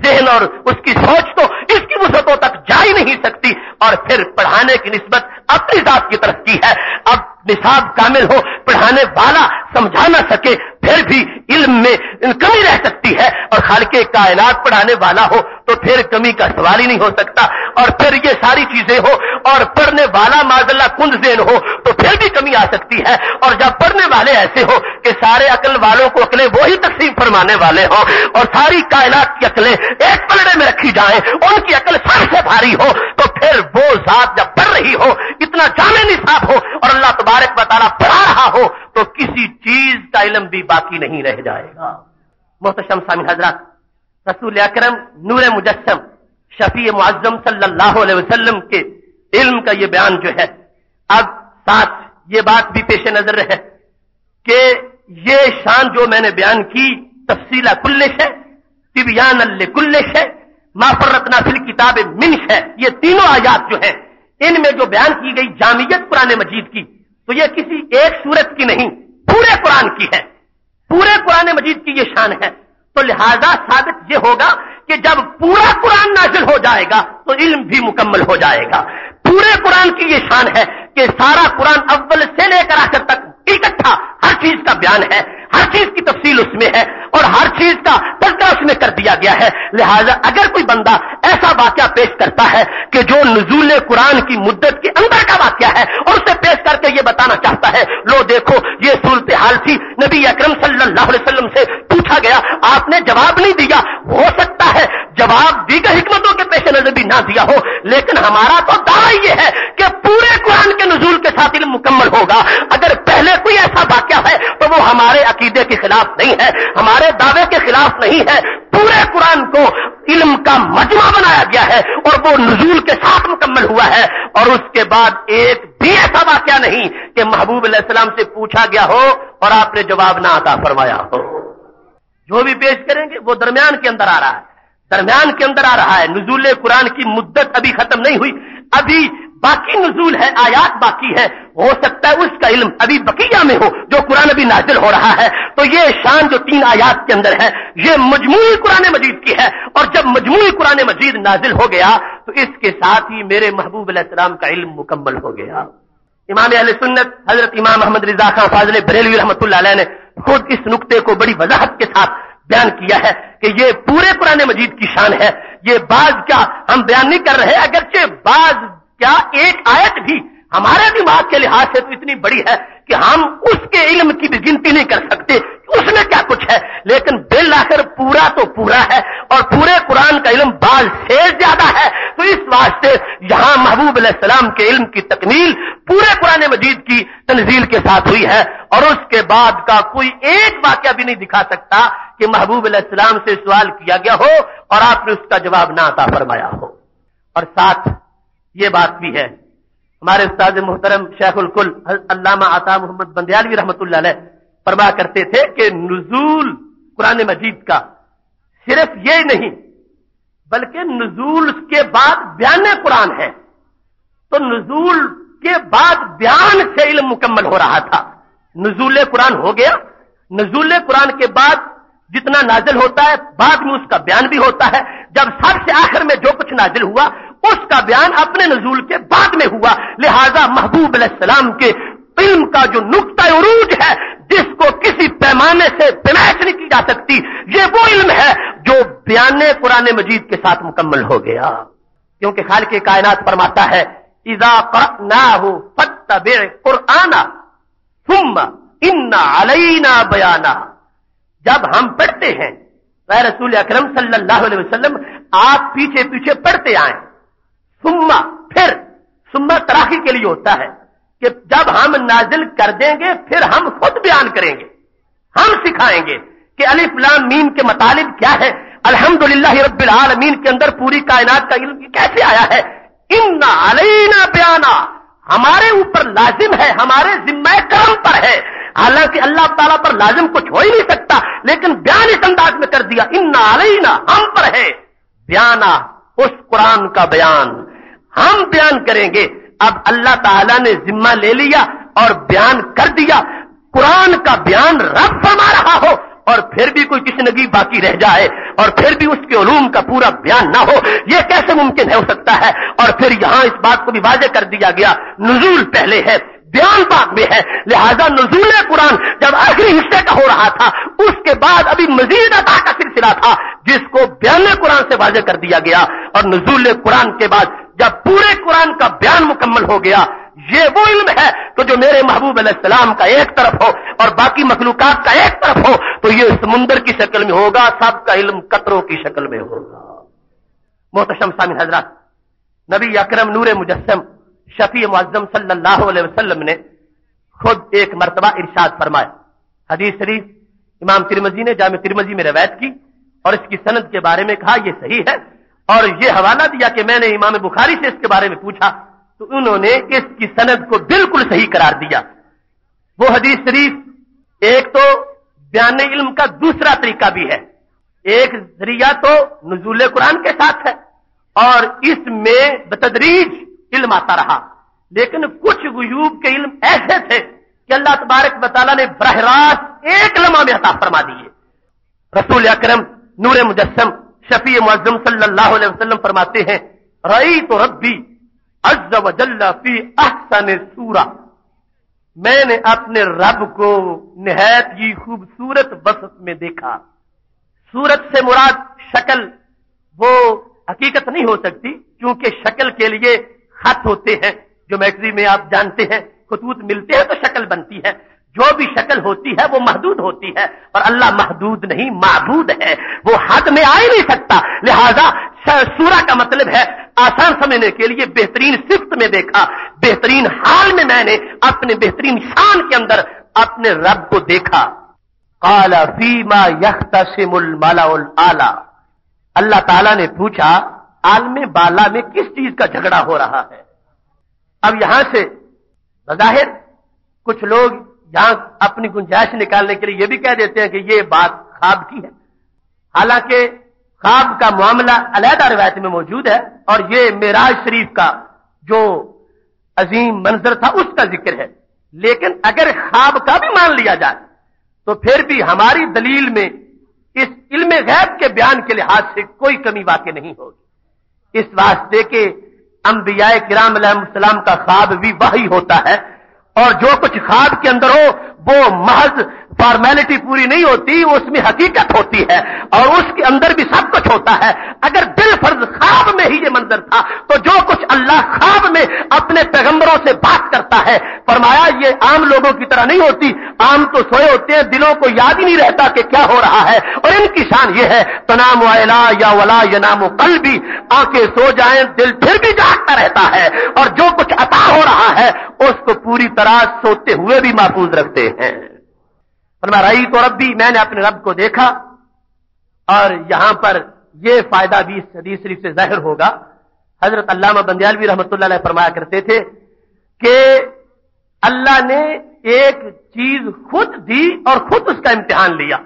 जहन और उसकी सोच तो इसकी वसतों तक जा ही नहीं सकती। और फिर पढ़ाने की निस्बत अपनी जात की तरफ की है। अब निसाब कामिल हो, पढ़ाने वाला समझाना सके, फिर भी इल्म में कमी रह सकती है। और खालिक़े कायनात पढ़ाने वाला हो तो फिर कमी का सवाल ही नहीं हो सकता। और फिर ये सारी चीजें हो और पढ़ने वाला माजल्ला कुंद ज़ेन हो तो फिर भी कमी आ सकती है। और जब पढ़ने वाले ऐसे हो कि सारे अकल वालों को अकलें वही तकसीम फरमाने वाले हो और सारी कायनात की अकलें एक पलड़े में रखी जाए, उनकी अकल सबसे भारी हो, तो फिर वो जात जब पढ़ रही हो इतना जामे निसाब हो और अल्लाह तबारक व तआला पढ़ा रहा हो तो किसी चीज का इल्म भी बाकी नहीं रह जाएगा। मोहतरम सामीन हजरात, रसूल अकरम नूर मुजस्सम शफी मुअज्जम सल्लल्लाहु अलैहि वसल्लम के इल्म का ये बयान जो है, अब साथ ये बात भी पेश नजर रहे कि ये शान जो मैंने बयान की तफसीला कुल्लिश है, तिबयान लिकुल्लिश है, मा फर्रतना फिल किताब मिन्श है। ये तीनों आयात जो है इनमें जो बयान की गई जामियत कुरान मजीद की, तो ये किसी एक सूरत की नहीं पूरे कुरान की है। पूरे कुरान मजीद की ये शान है। तो लिहाजा साबित ये होगा कि जब पूरा कुरान नाजिल हो जाएगा तो इल्म भी मुकम्मल हो जाएगा। पूरे कुरान की ये शान है कि सारा कुरान अव्वल से लेकर आखिर तक इकट्ठा हर चीज का बयान है, हर चीज की तफसील उसमें है और हर चीज का तस्करा उसमें कर दिया गया है। लिहाजा अगर कोई बंदा ऐसा वाक्या पेश करता है कि जो नुजूल कुरान की मुद्दत के अंदर का वाक्या है और उसे पेश करके ये बताना चाहता है लो देखो ये सूरत हाल थी, नबी अकरम सल्लल्लाहु अलैहि वसल्लम से पूछा गया आपने जवाब नहीं दिया, हो सकता है जवाब दीगर हिकमतों के पेश नजर भी ना दिया हो, लेकिन हमारा तो दावा यह है कि पूरे कुरान के नुजूल के साथ इल्म मुकम्मल होगा। अगर पहले कोई ऐसा वाक्या है तो वो हमारे अकीदे के खिलाफ नहीं है, हमारे दावे के खिलाफ नहीं है। पूरे कुरान को इल्म का मजमा बनाया गया है और वो नुजूल के साथ मुकम्मल हुआ है। और उसके बाद एक भी ऐसा वाक्या ऐसा नहीं कि महबूब अलैहिस्सलाम से पूछा गया हो और आपने जवाब ना आता फरमाया हो। जो भी पेश करेंगे वो दरमियान के अंदर आ रहा है, दरमियान के अंदर आ रहा है। नुजूल कुरान की मुद्दत अभी खत्म नहीं हुई, अभी बाकी नुजूल है, आयात बाकी है। हो सकता है उसका इल्म अभी बकिया में हो जो कुरान अभी नाजिल हो रहा है। तो ये शान जो तीन आयात के अंदर है ये मजमूई कुरान मजीद की है। और जब मजमूई कुरान मजीद नाजिल हो गया तो इसके साथ ही मेरे महबूब अलैहिस्सलाम का इल्म मुकम्मल हो गया। इमाम अहले सुन्नत हजरत इमाम अहमद रज़ा खान फ़ाज़िल बरेलवी रहमतुल्लाह अलैह ने खुद इस नुक्ते को बड़ी वजाहत के साथ बयान किया है कि ये पूरे कुरान मजीद की शान है। ये बाज क्या हम बयान नहीं कर रहे, अगरचे बाज क्या एक आयत भी हमारे दिमाग के लिहाज से तो इतनी बड़ी है कि हम उसके इल्म की भी गिनती नहीं कर सकते, उसमें क्या कुछ है। लेकिन बिल आखिर पूरा तो पूरा है और पूरे कुरान का इल्म बाल से ज्यादा है। तो इस वास्ते यहाँ महबूब अलैहिस्सलाम के इल्म की तकमील पूरे कुरान मजीद की तनजील के साथ हुई है। और उसके बाद का कोई एक वाकया भी नहीं दिखा सकता कि महबूब अलैहिस्सलाम से सवाल किया गया हो और आपने उसका जवाब ना आता फरमाया हो। और साथ ये बात भी है, हमारे उस्ताद मोहतरम शेखुल कुल अल्लामा आता मोहम्मद बंदयालवी रहमतुल्लाह अलैह फरमा करते थे कि नुजूल कुरान मजीद का सिर्फ ये नहीं बल्कि नुजूल के बाद बयान कुरान है। तो नुजूल के बाद बयान से इल्म मुकम्मल हो रहा था। नुजूल कुरान हो गया, नुजूल कुरान के बाद जितना नाजिल होता है बाद में उसका बयान भी होता है। जब सबसे आखिर में जो कुछ नाजिल हुआ उसका बयान अपने नजूल के बाद में हुआ। लिहाजा महबूब अलैहिस्सलाम के इल्म का जो नुक्ता उरूज है जिसको किसी पैमाने से पैमाइश नहीं की जा सकती, ये वो इल्म है जो बयान कुरान मजीद के साथ मुकम्मल हो गया। क्योंकि खालिक़ कायनात फरमाता है इज़ा क़रअनाहु फत्तबि' क़ुरआना सुम्मा इन्ना अलैना बयाना। जब हम पढ़ते हैं वह रसूल अकरम सल्लल्लाहु अलैहि वसल्लम आप पीछे पीछे पढ़ते आए। सुम्मा फिर, सुम्मा तराखी के लिए होता है कि जब हम नाजिल कर देंगे फिर हम खुद बयान करेंगे, हम सिखाएंगे कि अलिफ लाम मीम के मतलब क्या है, अल्हम्दुलिल्लाह रब्बिल आलमीन के अंदर पूरी कायनात का इल्म कैसे आया है। इन्ना अलैना बयाना हमारे ऊपर लाजिम है, हमारे जिम्मे कर्म पर है। हालांकि अल्लाह ताला पर लाजिम कुछ हो ही नहीं सकता, लेकिन बयान इस अंदाज में कर दिया इन्ना अलैना हम पर है बयाना, उस कुरान का बयान हम बयान करेंगे। अब अल्लाह ताला ने जिम्मा ले लिया और बयान कर दिया। कुरान का बयान रब फरमा रहा हो और फिर भी कोई किसनगी बाकी रह जाए और फिर भी उसके उलूम का पूरा बयान ना हो, यह कैसे मुमकिन हो सकता है। और फिर यहां इस बात को भी वाज़े कर दिया गया नुजूल पहले है बयान बाद में है। लिहाजा नुजूल कुरान जब आखिरी हिस्से का हो रहा था उसके बाद अभी मजीद अता का सिलसिला था जिसको बयान कुरान से वाजे कर दिया गया। और नुजूल कुरान के बाद जब पूरे कुरान का बयान मुकम्मल हो गया, ये वो इल्म है तो जो मेरे महबूब अलैहिस्सलाम का एक तरफ हो और बाकी मखलूकात का एक तरफ हो तो ये समुंदर की शक्ल में होगा, सबका इल्म कतरों की शक्ल में होगा। मोहतरम सामिईन हजरात, नबी अकरम नूर मुजस्सम शफी मुअज्जम सल्लल्लाहु अलैहि वसल्लम ने खुद एक मरतबा इरशाद फरमाया। हदीस शरीफ इमाम तिरमिजी ने जामे तिरमिजी में रिवायत की और इसकी सनद के बारे में कहा यह सही है। और यह हवाला दिया कि मैंने इमाम बुखारी से इसके बारे में पूछा तो उन्होंने इसकी सनद को बिल्कुल सही करार दिया। वो हदीस शरीफ एक तो बयान इल्म का दूसरा तरीका भी है, एक जरिया तो नुजूल कुरान के साथ है और इसमें बतदरीज इल्म आता रहा, लेकिन कुछ गुयूब के इल्म ऐसे थे कि अल्लाह तबारक व तआला ने बरह रास्त एक लम्हा में अता फरमा दिए। रसूल अकरम नूर मुजस्सम शफी मुअज्जम सल्लल्लाहु अलैहि वसल्लम फरमाते हैं रईतु रब्बी अज़्ज़ा व जल्ला फी अहसन सूरा, मैंने अपने रब को निहायत ही खूबसूरत वसफ में देखा। सूरत से मुराद शक्ल वो हकीकत नहीं हो सकती क्योंकि शक्ल के लिए खत होते हैं, ज्योमेट्री में आप जानते हैं खतूत मिलते हैं तो शक्ल बनती है। जो भी शक्ल होती है वो महदूद होती है और अल्लाह महदूद नहीं माबूद है, वो हद में आ ही नहीं सकता। लिहाजा सूरा का मतलब है आसान समझने के लिए बेहतरीन सिफ्त में देखा, बेहतरीन हाल में मैंने अपने बेहतरीन शान के अंदर अपने रब को देखा। काला फीमा यख्तसिमुल मलाउल आला, अल्लाह ताला ने पूछा आलमे बाला में किस चीज का झगड़ा हो रहा है। अब यहां से बज़ाहिर कुछ लोग यहां अपनी गुंजाइश निकालने के लिए यह भी कह देते हैं कि यह बात ख्वाब की है, हालांकि ख्वाब का मामला अलहदा रिवायत में मौजूद है और यह मेराज शरीफ का जो अजीम मंजर था उसका जिक्र है। लेकिन अगर ख्वाब का भी मान लिया जाए तो फिर भी हमारी दलील में इस इल्म गैब के बयान के लिहाज से कोई कमी वाकई नहीं होगी। इस वास्ते के अंबियाए किराम अलैहिस्सलाम का ख्वाब भी वही होता है और जो कुछ ख्वाब के अंदर हो वो महज फॉर्मेलिटी पूरी नहीं होती, उसमें हकीकत होती है और उसके अंदर भी सब कुछ होता है। अगर दिल फर्ज ख्वाब में ही ये मंजर था तो जो कुछ अल्लाह ख्वाब में अपने पैगंबरों से बात करता है, फरमाया ये आम लोगों की तरह नहीं होती, आम तो सोए होते हैं, दिलों को याद ही नहीं रहता कि क्या हो रहा है। और इनकी शान ये है तनाम वाला या वला या नामो कल भी, आंखें सो जाए दिल फिर भी जागता रहता है और जो कुछ अता हो रहा है उसको पूरी तरह सोते हुए भी महफूज रखते हैं। फरमा रही तो रब्बी, मैंने अपने रब को देखा। और यहां पर यह फायदा भी इस हदीस शरीफ से जाहिर होगा। हजरत अल्लामा बंदियालवी रहमतुल्लाह अलैह फरमाया करते थे कि अल्लाह ने एक चीज खुद दी और खुद उसका इम्तिहान लिया।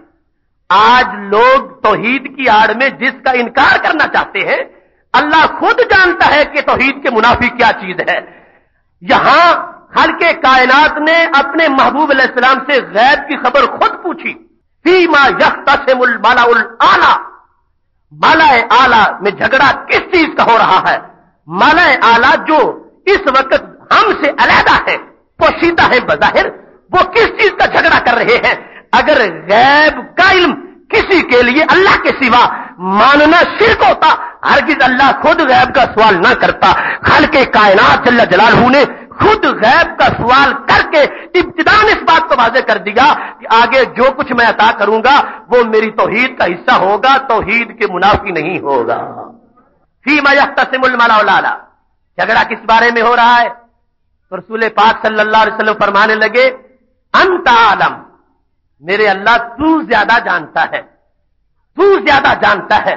आज लोग तौहीद की आड़ में जिसका इनकार करना चाहते हैं, अल्लाह खुद जानता है कि तौहीद के मुनाफी क्या चीज है। यहां हल्के कायनात ने अपने महबूब अलैहिस्सलाम से गैब की खबर खुद पूछी। फीमा यख्तसिमुल मलाउल आला, मलाए आला में झगड़ा किस चीज का हो रहा है? मलाए आला जो इस वक्त हमसे अलहदा है, पोशीदा है बज़ाहिर, वो किस चीज का झगड़ा कर रहे हैं? अगर गैब का इल्म किसी के लिए अल्लाह के सिवा मानना शिर्क होता, हरगिज अल्लाह खुद गैब का सवाल ना करता। खल्के कायनात जल्ला जलालहू ने खुद गैब का सवाल करके इब्तिदान इस बात को वाज़े कर दिया कि आगे जो कुछ मैं अता करूंगा वो मेरी तौहीद का हिस्सा होगा, तौहीद के मुनाफी नहीं होगा। फीमा यख्तसिमुल मलाउल आला, झगड़ा किस बारे में हो रहा है? तो रसूल पाक सल्लल्लाहु अलैहि वसल्लम फरमाने लगे अंत आलम, मेरे अल्लाह तू ज्यादा जानता है, तू ज्यादा जानता है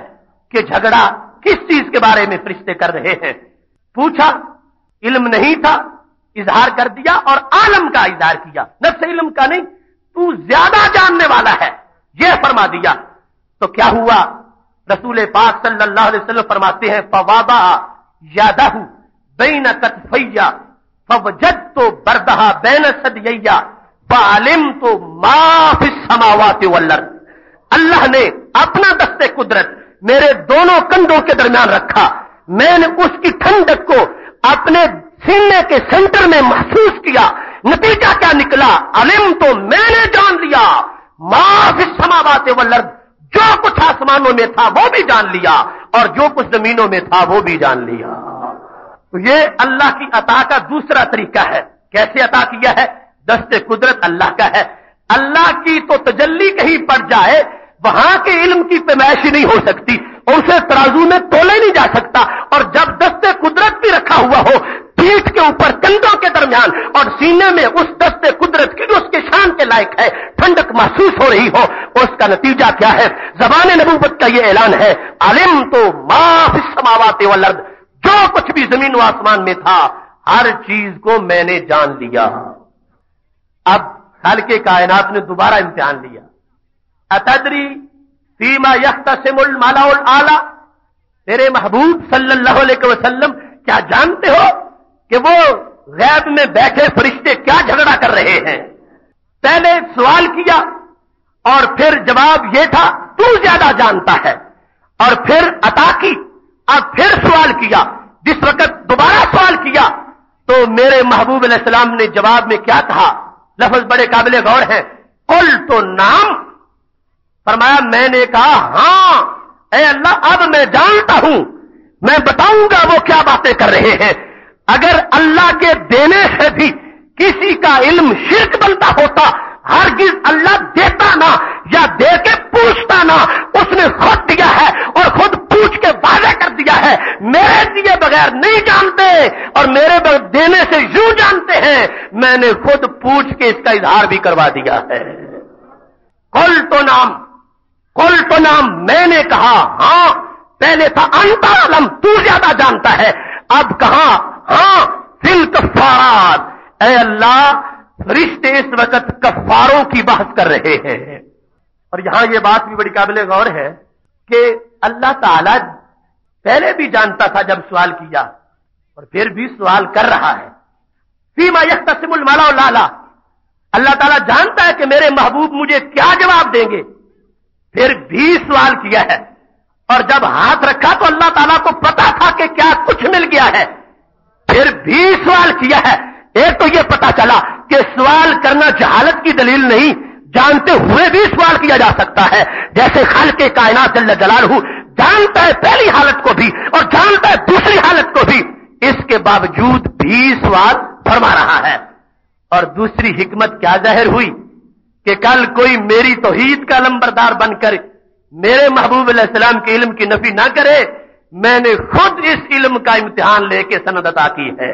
कि झगड़ा किस चीज के बारे में फरिश्ते कर रहे हैं। पूछा, इल्म नहीं था, इजहार कर दिया और आलम का इजहार किया, नफ्स इल्म का नहीं, तू ज्यादा जानने वाला है, यह फरमा दिया। तो क्या हुआ? रसूल पाक सल्लल्लाहु अलैहि वसल्लम फरमाते हैं फवादा यादहु बैन कतफैया फवजदतु बरदहा बैन सदयया फालिमतु मा फिस समावाति वल अर्द। अल्लाह ने अपना दस्ते कुदरत मेरे दोनों कंधों के दरमियान रखा, मैंने उसकी ठंडक को अपने सीने के सेंटर में महसूस किया। नतीजा क्या निकला? अलिम, तो मैंने जान लिया, माफिस समावात वल अर्द, जो कुछ आसमानों में था वो भी जान लिया और जो कुछ जमीनों में था वो भी जान लिया। तो ये अल्लाह की अता का दूसरा तरीका है। कैसे अता किया है? दस्ते कुदरत अल्लाह का है। अल्लाह की तो तजल्ली कहीं पड़ जाए वहां के इल्म की पैमाइश नहीं हो सकती और उसे तराजू में तोला नहीं जा सकता। और जब दस्ते कुदरत भी रखा हुआ हो पीठ के ऊपर कंधों के दरमियान और सीने में, उस दस्ते कुदरत की जो उसके शान के लायक है ठंडक महसूस हो रही हो, उसका नतीजा क्या है? ज़बान नबूवत का यह ऐलान है आलिम तो मा फिस समावाति वल अर्द, जो कुछ भी जमीन व आसमान में था हर चीज को मैंने जान लिया। अब हल्के कायनात ने दोबारा इम्तिहान लिया। अतदरी फीमा यख्तसिमुल मलाउल आला, तेरे महबूब सल्लल्लाहु अलैहि वसल्लम क्या जानते हो कि वो गैब में बैठे फरिश्ते क्या झगड़ा कर रहे हैं? पहले सवाल किया और फिर जवाब ये था तू ज्यादा जानता है, और फिर अता की और फिर सवाल किया। जिस वक्त दोबारा सवाल किया तो मेरे महबूब अलैहिस्सलाम ने जवाब में क्या कहा? लफ्ज बड़े काबिले गौर हैं। कुल तो नाम, फरमाया मैंने कहा हां ए अल्लाह, अब मैं जानता हूं, मैं बताऊंगा वो क्या बातें कर रहे हैं। अगर अल्लाह के देने से भी किसी का इल्म शिर्क बनता होता, हरगिज अल्लाह देता ना या दे के पूछता ना, उसने खुद दिया है और खुद पूछ के वादा कर दिया है मेरे दिए बगैर नहीं जानते और मेरे देने से यूं जानते हैं, मैंने खुद पूछ के इसका इजहार भी करवा दिया है। कुल तो नाम, कुल तो नाम, मैंने कहा हां, पहले था अंता आलम, तू ज्यादा जानता है, अब कहा हां फिल कफारात, ऐ अल्लाह, फरिश्ते इस वक्त कफारों की बात कर रहे हैं। और यहां यह बात भी बड़ी काबिल गौर है कि अल्लाह ताला पहले भी जानता था जब सवाल किया, और फिर भी सवाल कर रहा है। फीमा यख्तसिमुल माला वल लाला, अल्लाह ताला जानता है कि मेरे महबूब मुझे क्या जवाब देंगे, फिर भी सवाल किया है। और जब हाथ रखा तो अल्लाह ताला को पता था कि क्या कुछ मिल गया है, फिर भी सवाल किया है। एक तो यह पता चला कि सवाल करना जहालत की दलील नहीं, जानते हुए भी सवाल किया जा सकता है। जैसे खालिक़े कायनात जल्ल जलालहू जानता है पहली हालत को भी और जानता है दूसरी हालत को भी, इसके बावजूद भी सवाल फरमा रहा है। और दूसरी हिकमत क्या जाहिर हुई कि कल कोई मेरी तौहीद का लंबरदार बनकर मेरे महबूब अलैहिस्सलाम के इल्म की नफी ना करे। मैंने खुद इस इल्म का इम्तिहान लेके सनद अता की है,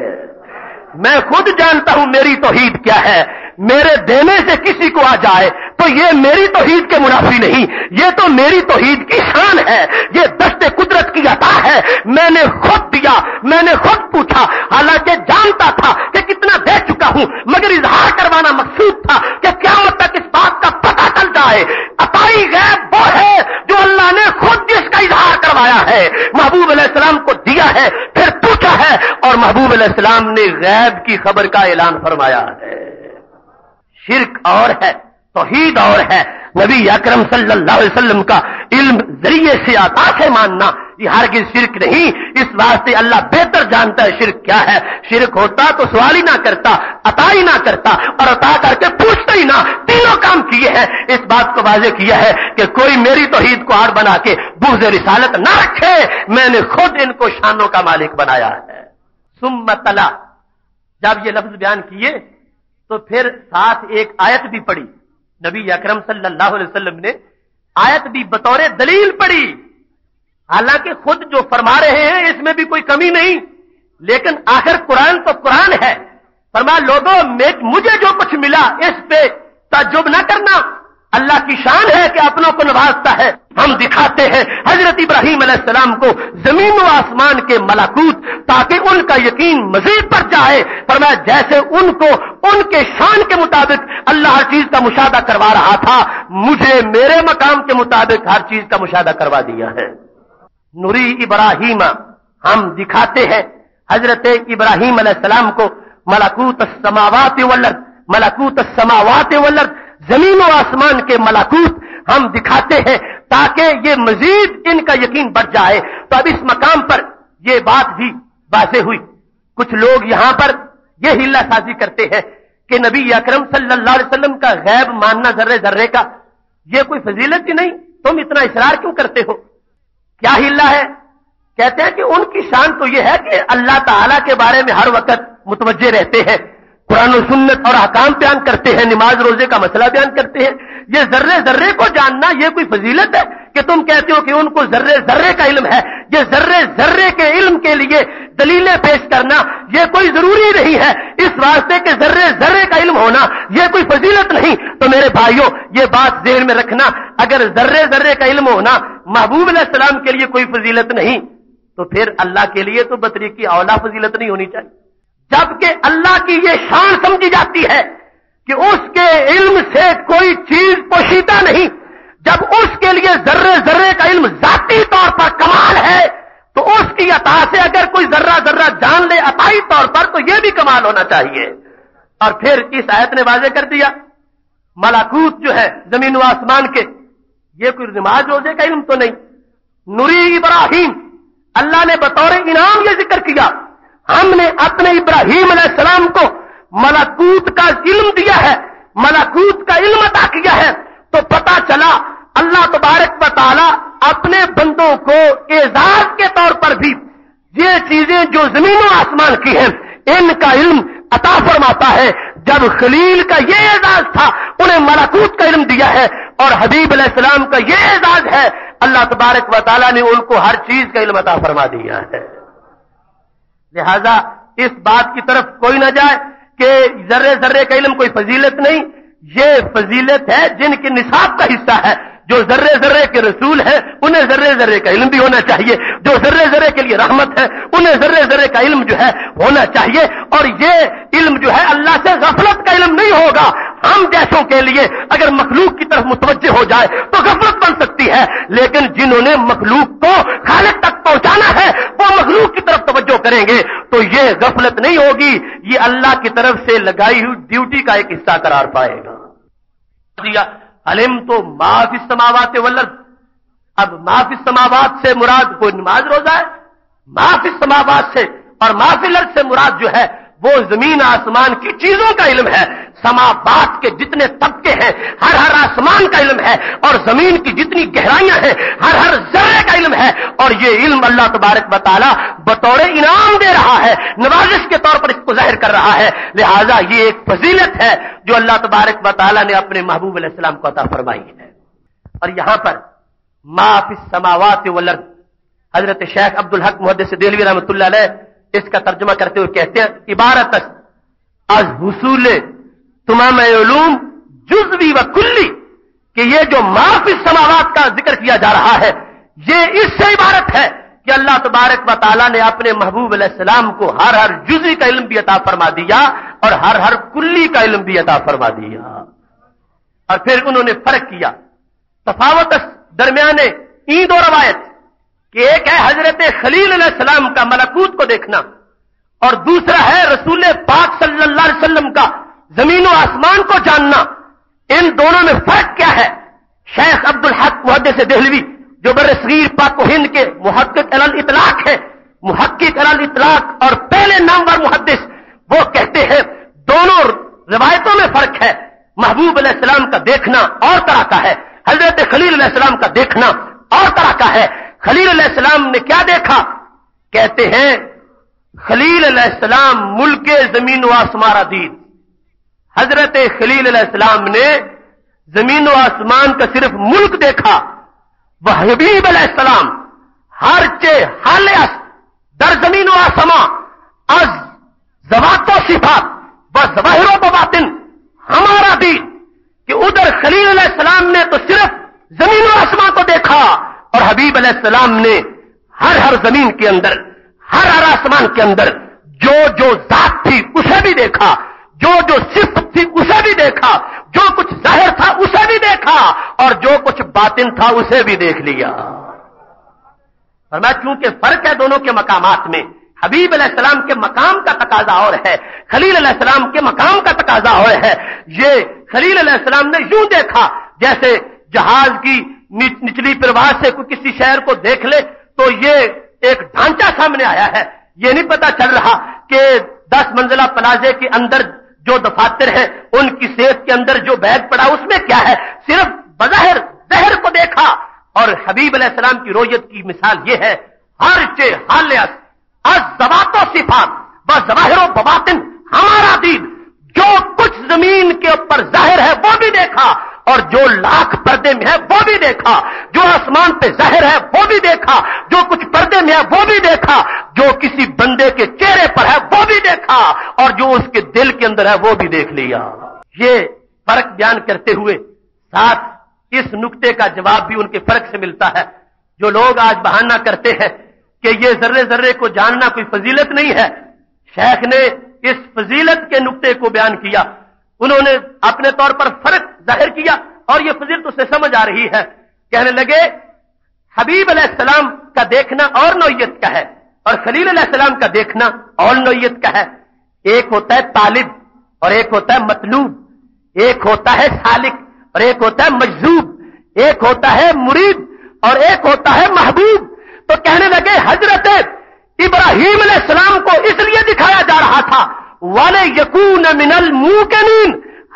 मैं खुद जानता हूं मेरी तौहीद क्या है। मेरे देने से किसी को आ जाए तो ये मेरी तौहीद के मुनाफी नहीं, ये तो मेरी तौहीद की शान है, ये दस्ते कुदरत की अता है। मैंने खुद दिया, मैंने खुद पूछा, हालांकि जानता था कि कितना दे चुका हूं, मगर इजहार करवाना मकसूद था कि क़यामत तक इस बात का पता चल जाए। अताई गैब वो है जो अल्लाह ने खुद जिसका इजहार करवाया है, महबूब अलैहिस्सलाम को दिया है, फिर पूछा है, और महबूब अलैहिस्सलाम ने गैब की खबर का ऐलान फरमाया है। शिर्क और है, तौहीद और है। नबी अकरम सल्लल्लाहु अलैहि वसल्लम का इल्म जरिए से आता है मानना, ये हरगिज़ शिर्क नहीं। इस वास्ते अल्लाह बेहतर जानता है शिर्क क्या है। शिर्क होता तो सवाल ही ना करता, अता ही ना करता, और अता करके पूछता ही ना। तीनों काम किए हैं। इस बात को वाजे किया है कि कोई मेरी तौहीद को आड़ बना के बुग़्ज़ रिसालत ना रखे, मैंने खुद इनको शानों का मालिक बनाया है। सुम्मा तला, जब ये लफ्ज बयान किए तो फिर साथ एक आयत भी पढ़ी। नबी अकरम सल्लल्लाहु अलैहि वसल्लम ने आयत भी बतौर दलील पढ़ी। हालांकि खुद जो फरमा रहे हैं इसमें भी कोई कमी नहीं, लेकिन आखिर कुरान तो कुरान है। फरमा, लोगों, मुझे जो कुछ मिला इस पे ताज्जुब ना करना, अल्लाह की शान है कि अपनों को नवाजता है। हम दिखाते हैं हजरत इब्राहीम अलैहिस्सलाम को जमीन व आसमान के मलाकूत, ताकि उनका यकीन मजीद बढ़ जाए। फरमाया, जैसे उनको उनके शान के मुताबिक अल्लाह हर चीज का मुशाहदा करवा रहा था, मुझे मेरे मकाम के मुताबिक हर चीज का मुशाहदा करवा दिया है। नूरी इब्राहीम, हम दिखाते हैं हजरत इब्राहीम अलैहिस्सलाम को मलाकूत अस्समावात वल अर्द, मलाकूत अस्समावात वल अर्द, जमीन और आसमान के मलाकूत हम दिखाते हैं, ताकि ये मजीद इनका यकीन बढ़ जाए। तो अब इस मकाम पर ये बात भी वाज़ेह हुई। कुछ लोग यहां पर यह हिल्ला साजी करते हैं कि नबी अकरम सल्लल्लाहु अलैहि वसल्लम का गैब मानना जर्रे जर्रे का ये कोई फजीलत ही नहीं, तुम इतना इसरार क्यों करते हो, क्या हिल्ला है। कहते हैं कि उनकी शान तो यह है कि अल्लाह ताला के बारे में हर वक्त मुतवज्जे रहते हैं, कुरान और सुन्नत और अहकाम बयान करते हैं, नमाज रोजे का मसला बयान करते हैं। ये जर्रे जर्रे को जानना ये कोई फजीलत है कि तुम कहते हो कि उनको जर्रे जर्रे का इल्म है। ये जर्रे जर्रे के इल्म के लिए दलीलें पेश करना ये कोई जरूरी नहीं है। इस वास्ते के जर्रे जर्रे का इल्म होना ये कोई फजीलत नहीं। तो मेरे भाइयों, ये बात ज़हन में रखना, अगर जर्रे जर्रे का इल्म होना महबूब अलैहिस्सलाम के लिए कोई फजीलत नहीं, तो फिर अल्लाह के लिए तो बतरीकी औला फजीलत नहीं होनी चाहिए। जबकि अल्लाह की ये शान समझी जाती है कि उसके इल्म से कोई चीज पोशीदा नहीं। जब उसके लिए जर्रे जर्रे का इल्म जाती तौर पर कमाल है, तो उसकी अता से अगर कोई जर्रा जर्रा जान ले अताई तौर पर, तो यह भी कमाल होना चाहिए। और फिर इस आयत ने वाजे कर दिया, मलाकूत जो है जमीन व आसमान के, ये कोई नमाज रोजे का इल्म तो नहीं। नूरी इब्राहीम, अल्लाह ने बतौर इनाम यह जिक्र किया, हमने अपने इब्राहीम अलैहिस्सलाम को मलाकूत का इल्म दिया है, मलाकूत का इल्म अता किया है। तो पता चला अल्लाह तबारक व तआला अपने बंदों को एजाज के तौर पर भी ये चीजें जो जमीन और आसमान की हैं इनका इल्म अता फरमाता है। जब खलील का ये एजाज था, उन्हें मलाकूत का इल्म दिया है, और हबीब अलैहिस्सलाम का ये एजाज है, अल्लाह तबारक व तआला ने उनको हर चीज का इल्म अता फरमा दिया है। लिहाजा इस बात की तरफ कोई ना जाए कि जर्रे जर्रे का इल्म कोई फजीलत नहीं। ये फजीलत है जिनके निसाब का हिस्सा है, जो जर्रे जर्रे के रसूल हैं उन्हें जर्रे जर्रे का इल्म भी होना चाहिए, जो जर्रे जर्रे के लिए रहमत है उन्हें जर्रे जर्रे का इल्म जो है होना चाहिए। और ये इल्म जो है अल्लाह से गफलत का इल्म नहीं होगा। हम जैसों के लिए अगर मखलूक की तरफ मुतवज्जे हो जाए तो गफलत बन सकती है, लेकिन जिन्होंने मखलूक को खालिक तक पहुंचाना है वो मखलूक की तरफ तवज्जो करेंगे तो ये गफलत नहीं होगी, ये अल्लाह की तरफ से लगाई हुई ड्यूटी का एक हिस्सा करार पाएगा। अलिम तो माफी समावात वल्लर्द, अब माफी समावात से मुराद कोई नमाज रोजा है माफी समावात से, और माफी लर्द से मुराद जो है वो जमीन आसमान की चीजों का इल्म है। समावात के जितने तबके हैं हर हर आसमान का इल्म है, और जमीन की जितनी गहराइयां हैं हर हर जर्रे का इल्म है। और ये इल्म अल्लाह तबारक व तआला बतौर इनाम दे रहा है, नवाजिश के तौर पर इसको जाहिर कर रहा है। लिहाजा ये एक फजीलत है जो अल्लाह तबारक व तआला ने अपने महबूब अलैहिस्सलाम को अता फरमाई है। और यहां पर माफी समावात वल अर्द, हजरत शेख अब्दुल हक मुहद्दिस देहलवी रहमतुल्लाह अलैह इसका तर्जुमा करते हुए कहते हैं, इबारत अज हुसूल तमाम उलूम जुज़वी व कुल्ली, कि ये जो माफी समावात का जिक्र किया जा रहा है ये इससे इबारत है कि अल्लाह तबारक व तआला ने अपने महबूब अलैहिस्सलाम को हर हर जुज़वी का इल्म भी अता फरमा दिया और हर हर कुल्ली का इल्म भी अता फरमा दिया। और फिर उन्होंने फर्क किया तफावत दरमियाने ईद और रवायत कि एक है हजरत खलील अलैहिस्सलाम का मलकूत को देखना और दूसरा है रसूल पाक सल्लल्लाहु अलैहि वसल्लम का जमीन और आसमान को जानना। इन दोनों में फर्क क्या है? शेख अब्दुल हक मुहद्दिस देहलवी जो बरसगीर पाक हिंद के मुहक्किक अलल इतलाक है, मुहक्किक अलल इतलाक और पहले नामवर मुहद्दिस, वो कहते हैं दोनों रिवायतों में फर्क है। महबूब अलैहिस्सलाम का देखना और तरह का है, हजरत खलील अलैहिस्सलाम का देखना और तरह का है। खलील अलैहिस्सलाम ने क्या देखा? कहते हैं खलील अलैहिस्सलाम मुल्क जमीन व आसमारा दीद, हजरत खलील अलैहिस्सलाम ने जमीन व आसमान का सिर्फ मुल्क देखा। वह हबीब अलैहिस्सलाम हर चे हाल दर जमीन व आसमा अज जवातो सिफात व जवाहिरो बवातिन हमारा दीन, कि उधर खलील अलैहिस्सलाम ने तो सिर्फ जमीन व आसमान को देखा और हबीब अलैहिस्सलाम ने हर हर जमीन के अंदर हर हर आसमान के अंदर जो जो जात थी उसे भी देखा, जो जो सिफत थी उसे भी देखा, जो कुछ जाहिर था उसे भी देखा और जो कुछ बातिन था उसे भी देख लिया। फरमाया क्योंकि फर्क है दोनों के मकामात में, हबीब अलैहिस्सलाम के मकाम का तकाजा और है, खलील अलैहिस्सलाम के मकाम का तकाजा और है। ये खलील अलैहिस्सलाम ने यूं देखा जैसे जहाज की निचली परवाह से कोई किसी शहर को देख ले तो ये एक ढांचा सामने आया है, ये नहीं पता चल रहा कि दस मंजिला प्लाजे के अंदर जो दफातर है उनकी सेफ के अंदर जो बैग पड़ा उसमें क्या है, सिर्फ बज़ाहिर ज़हर को देखा। और हबीब अलैहिस्सलाम की रोयत की मिसाल ये है हर चे हाल अज़वातो सिफात व ज़वाहिरो बवातिन हमारा दीन, जो कुछ जमीन के ऊपर जाहिर है वो भी देखा और जो लाख पर्दे में है वो भी देखा, जो आसमान पे जाहिर है वो भी देखा, जो कुछ पर्दे में है वो भी देखा, जो किसी बंदे के चेहरे पर है वो भी देखा और जो उसके दिल के अंदर है वो भी देख लिया। ये फर्क बयान करते हुए साथ इस नुक्ते का जवाब भी उनके फर्क से मिलता है जो लोग आज बहाना करते हैं कि ये जर्रे जर्रे को जानना कोई फजीलत नहीं है। शेख ने इस फजीलत के नुक्ते को बयान किया, उन्होंने अपने तौर पर फर्क जाहिर किया और ये फजीलत उसे समझ आ रही है। कहने लगे हबीब अलैहिस्सलाम का देखना और नौयत का है और खलील अलैहिस्सलाम का देखना और नौयत का है। एक होता है तालिब और एक होता है मतलूब, एक होता है सालिक और एक होता है मजजूब, एक होता है मुरीद और एक होता है महबूब। तो कहने लगे हजरत इब्राहीम अलैहिस्सलाम को इसलिए दिखाया जा रहा था वाले यकून मिनल मुकनीन,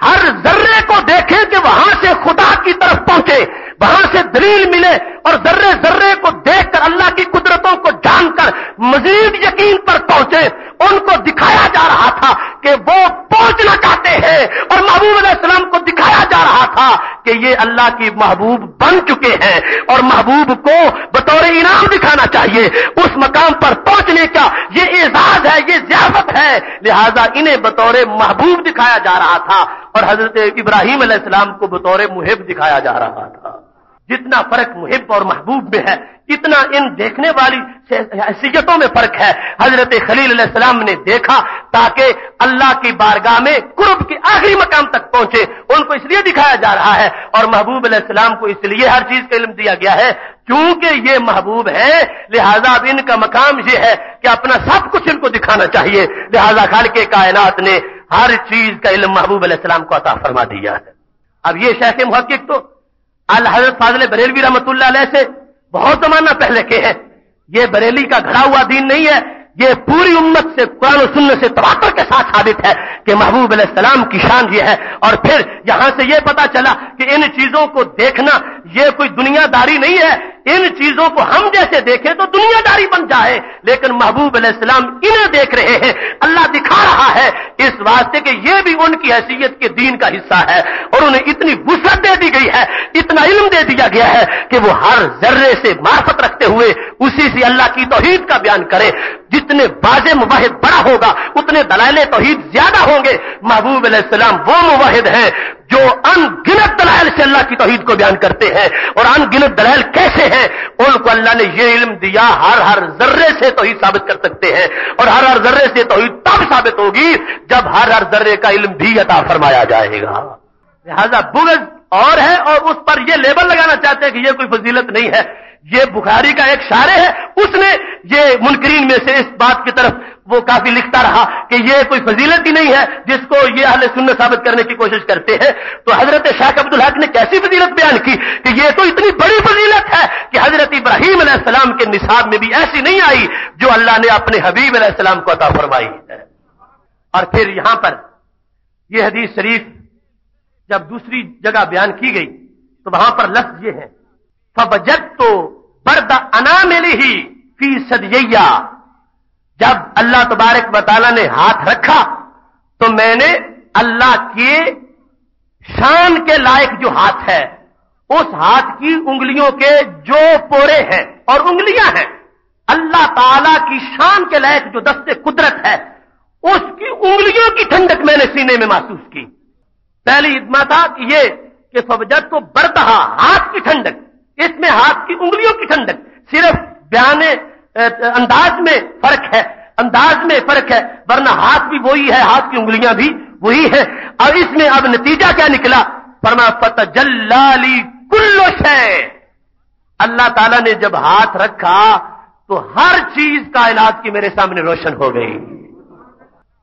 हर जर्रे को देखे कि वहां से खुदा की तरफ पहुंचे, वहां से दलील मिले और जर्रे जर्रे को देखकर अल्लाह की कुदरतों को जानकर मजीद यकीन पर पहुंचे। उनको दिखाया जा रहा था कि वो पहुंचना चाहते हैं और महबूब अलैहिस्सलाम को दिखाया जा रहा था कि ये अल्लाह की महबूब बन चुके हैं और महबूब को बतौर इनाम दिखाना चाहिए। उस मकाम पर पहुंचने का ये एजाज है, ये ज़ियाफ़त है, लिहाजा इन्हें बतौर महबूब दिखाया जा रहा था और हजरत इब्राहीम अलैहिस्सलाम को बतौर मुहिब दिखाया जा रहा था। जितना फर्क मुहिब और महबूब में है इतना इन देखने वाली हैसियतों में फर्क है। हजरत खलील अलैहिस्सलाम ने देखा ताकि अल्लाह की बारगाह में कुर्ब के आखिरी मकाम तक पहुंचे, उनको इसलिए दिखाया जा रहा है। और महबूब अलैहिस्सलाम को इसलिए हर चीज का इल्म दिया गया है क्योंकि ये महबूब है, लिहाजा अब इनका मकाम ये है कि अपना सब कुछ इनको दिखाना चाहिए। लिहाजा खालिक़े कायनात ने हर चीज का इल्म महबूब अलैहिस्सलाम को अता फरमा दिया है। अब ये शेख मुहक्किक़ तो अल हजरत फाजिल बरेलवी रहमतुल्लाह अलैह से बहुत जमाना पहले के हैं। ये बरेली का घड़ा हुआ दीन नहीं है, ये पूरी उम्मत से कुरान और सुन्नत से तवातुर के साथ साबित है कि महबूब अलैहिस्सलाम की शान ये है। और फिर यहां से ये पता चला कि इन चीजों को देखना ये कोई दुनियादारी नहीं है। इन चीजों को हम जैसे देखें तो दुनियादारी बन जाए, लेकिन महबूब अलैहिस्सलाम इन्हें देख रहे हैं, अल्लाह दिखा रहा है, इस वास्ते कि ये भी उनकी हैसियत के दीन का हिस्सा है। और उन्हें इतनी वुसअत दे दी गई है, इतना इल्म दे दिया गया है कि वो हर जर्रे से मार्फत रखते हुए उसी से अल्लाह की तौहीद का बयान करें। जितने वाज़े मुवाहिद बड़ा होगा उतने दलाइल तौहीद ज्यादा होंगे। महबूब अलैहिस्सलाम वो मुवाहिद हैं जो अनगिनत दलाइल से अल्लाह की तौहीद को बयान करते हैं। और अनगिनत दलाइल कैसे हैं? उनको अल्लाह ने ये इल्म दिया हर हर जर्रे से तौहीद साबित कर सकते हैं। और हर हर जर्रे से तौहीद तब साबित होगी जब हर हर जर्रे का इल्म भी अता फरमाया जाएगा। लिहाजा बुग़्ज़ और है और उस पर यह लेबल लगाना चाहते हैं कि यह कोई फजीलत नहीं है। ये बुखारी का एक शायर है, उसने ये मुनकरीन में से इस बात की तरफ वो काफी लिखता रहा कि ये कोई फजीलत ही नहीं है जिसको ये अहले सुन्नत साबित करने की कोशिश करते हैं। तो हजरत शेख अब्दुल हक ने कैसी फजीलत बयान की कि ये तो इतनी बड़ी फजीलत है कि हजरत इब्राहीम अलैहिस्सलाम के निसाब में भी ऐसी नहीं आई जो अल्लाह ने अपने हबीब अलैहिस्सलाम को अता फरमाई है। और फिर यहां पर यह हदीस शरीफ जब दूसरी जगह बयान की गई तो वहां पर लफ्ज ये है, फबजत तो बर्द अना मिली ही फी सदिया, जब अल्लाह तबारक व तआला ने हाथ रखा तो मैंने अल्लाह के शान के लायक जो हाथ है उस हाथ की उंगलियों के जो पोरे हैं और उंगलियां हैं, अल्लाह ताला की शान के लायक जो दस्ते कुदरत है उसकी उंगलियों की ठंडक मैंने सीने में महसूस की। पहली इदमा था कि ये कि फवजत को बरतहा, हाथ की ठंडक, इसमें हाथ की उंगलियों की ठंडक, सिर्फ बयान अंदाज में फर्क है, अंदाज में फर्क है, वरना हाथ भी वही है, हाथ की उंगलियां भी वही है। और इसमें अब नतीजा क्या निकला? फरमा फतजल्लाली कुल्लो शय, अल्लाह ताला ने जब हाथ रखा तो हर चीज कायनात की मेरे सामने रोशन हो गई।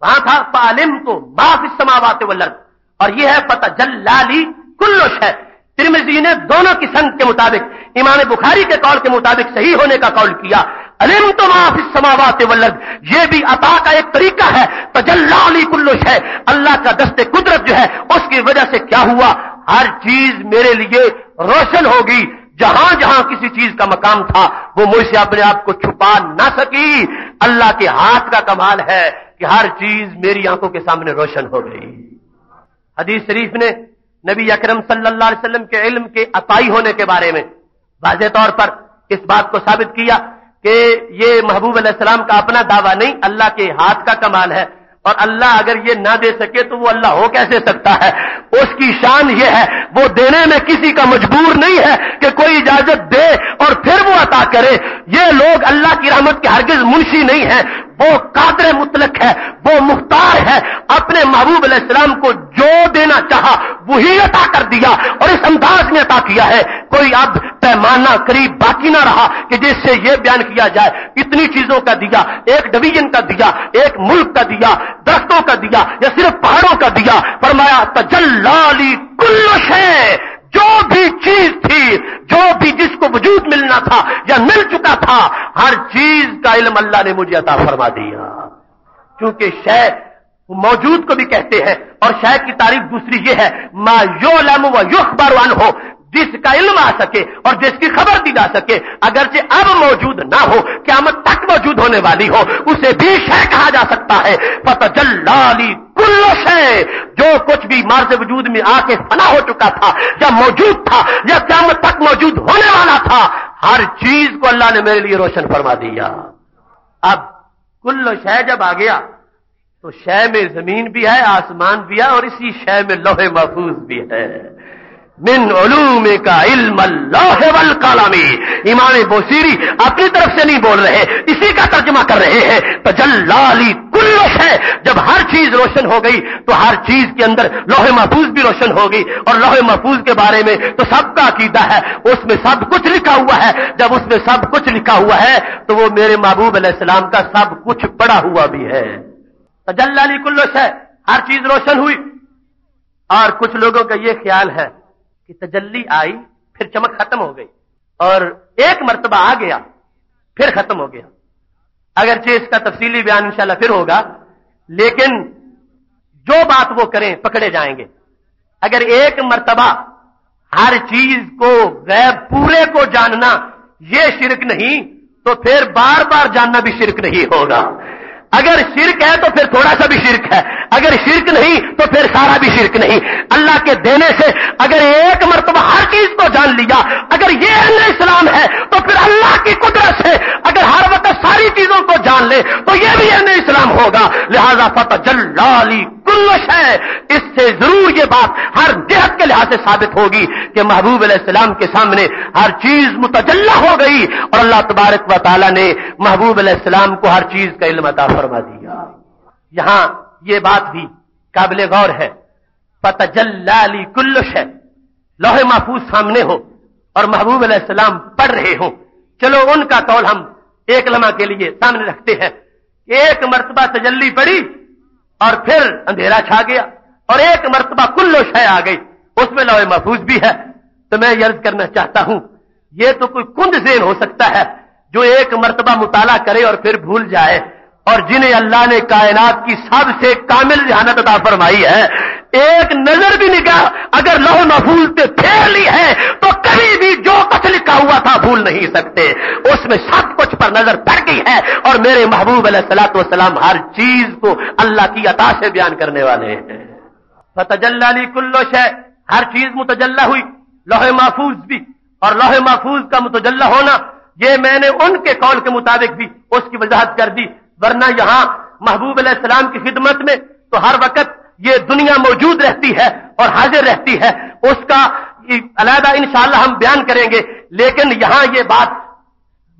वहां था पालिम तो माफी समावाते वल्लर्द, और यह है फतजल्लाली कुल्लो शय। तिर्मिज़ी ने दोनों की संग के मुताबिक, इमाम बुखारी के कौल के मुताबिक सही होने का कौल किया। अलिम तो माफिस समावात वल अर्ज़, ये भी अता का एक तरीका है। तजल्ला अली कुल्लु शै, अल्लाह का दस्ते कुदरत जो है उसकी वजह से क्या हुआ, हर चीज मेरे लिए रोशन होगी। जहां जहां किसी चीज का मकाम था वो मुझसे अपने आप को छुपा ना सकी। अल्लाह के हाथ का कमाल है कि हर चीज मेरी आंखों के सामने रोशन हो गई। हदीस शरीफ ने नबी अकरम सल्लल्लाहु अलैहि वसल्लम के इल्म के अताई होने के बारे में वाज़े तौर पर इस बात को साबित किया कि ये महबूब अलैहिस्सलाम का अपना दावा नहीं, अल्लाह के हाथ का कमाल है। और अल्लाह अगर ये ना दे सके तो वो अल्लाह हो कैसे सकता है? उसकी शान ये है वो देने में किसी का मजबूर नहीं है कि कोई इजाजत दे और फिर वो अता करे। ये लोग अल्लाह की रहमत के हरगिज मुंशी नहीं है, वो कादर मुतलक है, वो मुख्तार है। अपने महबूब अलैहिस्सलाम को जो देना चाहा वही अता कर दिया, और इस अंदाज में अता किया है कोई अब पैमाना करीब बाकी ना रहा कि जिससे ये बयान किया जाए इतनी चीजों का दिया, एक डिवीजन का दिया, एक मुल्क का दिया, दरख्तों का दिया या सिर्फ पहाड़ों का दिया। फरमाया तजल्लाली कुल्लु शै, जो भी चीज थी, जो भी जिसको वजूद मिलना था या मिल चुका था, हर चीज का इल्म अल्लाह ने मुझे अता फरमा दिया। क्योंकि शै मौजूद को भी कहते हैं, और शै की तारीफ दूसरी ये है मा युलम व युखबर अनहु, जिसका इल्म आ सके और जिसकी खबर दी जा सके, अगरचे अब मौजूद ना हो क़यामत तक मौजूद होने वाली हो, उसे भी शय कहा जा सकता है। फतजल्लाली कुल्लु शय, जो कुछ भी मार्ज़ वजूद में आके फना हो चुका था या मौजूद था या क़यामत तक मौजूद होने वाला था, हर चीज को अल्लाह ने मेरे लिए रोशन फरमा दिया। अब कुल्लु शय जब आ गया तो शय में जमीन भी है, आसमान भी है, और इसी शय में लौहे महफूज भी है। मिन उलूमे का इल्म अल्लाह वल कलामी। इमाम बोसीरी अपनी तरफ से नहीं बोल रहे, इसी का तर्जुमा कर रहे हैं। तजल्लाली कुल्लो शै, जब हर चीज रोशन हो गई तो हर चीज के अंदर लोहे महफूज भी रोशन हो गई। और लोहे महफूज के बारे में तो सबका अकीदा है, उसमें सब कुछ लिखा हुआ है। जब उसमें सब कुछ लिखा हुआ है तो वो मेरे महबूब अलैहिस्सलाम का सब कुछ पड़ा हुआ भी है। तजल्लाली कुल्लो शै, हर चीज रोशन हुई। और कुछ लोगों का ये ख्याल है कि तजल्ली आई फिर चमक खत्म हो गई, और एक मरतबा आ गया फिर खत्म हो गया। अगरचे इसका तफसीली बयान इंशाल्लाह फिर होगा, लेकिन जो बात वो करें पकड़े जाएंगे। अगर एक मरतबा हर चीज को, गैब पूरे को जानना ये शिरक नहीं, तो फिर बार बार जानना भी शिरक नहीं होगा। अगर शिर्क है तो फिर थोड़ा सा भी शिर्क है, अगर शिर्क नहीं तो फिर सारा भी शिर्क नहीं। अल्लाह के देने से अगर एक मरतबा हर चीज को जान लिया, अगर ये अहले इस्लाम है, तो फिर अल्लाह की कुदरत से अगर हर वक्त सारी चीजों को जान ले तो ये भी अहले इस्लाम होगा। लिहाजा फतजल्लाली कुल्ल शै, इससे जरूर ये बात हर जहत के लिहाज से साबित होगी कि महबूब अलैहि सलाम के सामने हर चीज मुतजल्ला हो गई। और अल्लाह तबारक व तआला ने महबूब अलैहि सलाम को हर चीज का इल्म अता फरमा दिया। यहां यह बात भी काबिल गौर है, फतजल्लाली कुल्ल शै, लोहे महफूज सामने हो और महबूब अलैहिस्सलाम पढ़ रहे हो। चलो उनका कौल हम एक लम्हा के लिए सामने रखते हैं। एक मरतबा तजल्ली पड़ी और फिर अंधेरा छा गया, और एक मरतबा कुल्ल शै आ गई, उसमें लोहे महफूज भी है। तो मैं अर्ज करना चाहता हूं, यह तो कोई कुंद ज़ेहन हो सकता है जो एक मरतबा मुताला करे और फिर भूल जाए। और जिन्हें अल्लाह ने कायनात की सबसे कामिल जहानत अता फरमाई है, एक नजर भी निगाह अगर लौह महफूज पे फेर ली है तो कभी भी जो कुछ लिखा हुआ था भूल नहीं सकते। उसमें सब कुछ पर नजर पड़ गई है। और मेरे महबूब अलैहिस्सलातु वस्सलाम हर चीज को अल्लाह की अता से बयान करने वाले हैं। फतजल्लाली कुल्लो शै, हर चीज मुतजल्ला हुई, लौह महफूज भी। और लौह महफूज का मुतजल्ला होना, ये मैंने उनके कौल के मुताबिक भी उसकी वजाहत कर दी, वरना यहाँ महबूब अलैहिस्सलाम की खिदमत में तो हर वक्त ये दुनिया मौजूद रहती है और हाजिर रहती है। उसका अलहदा इंशाअल्लाह हम बयान करेंगे, लेकिन यहाँ ये बात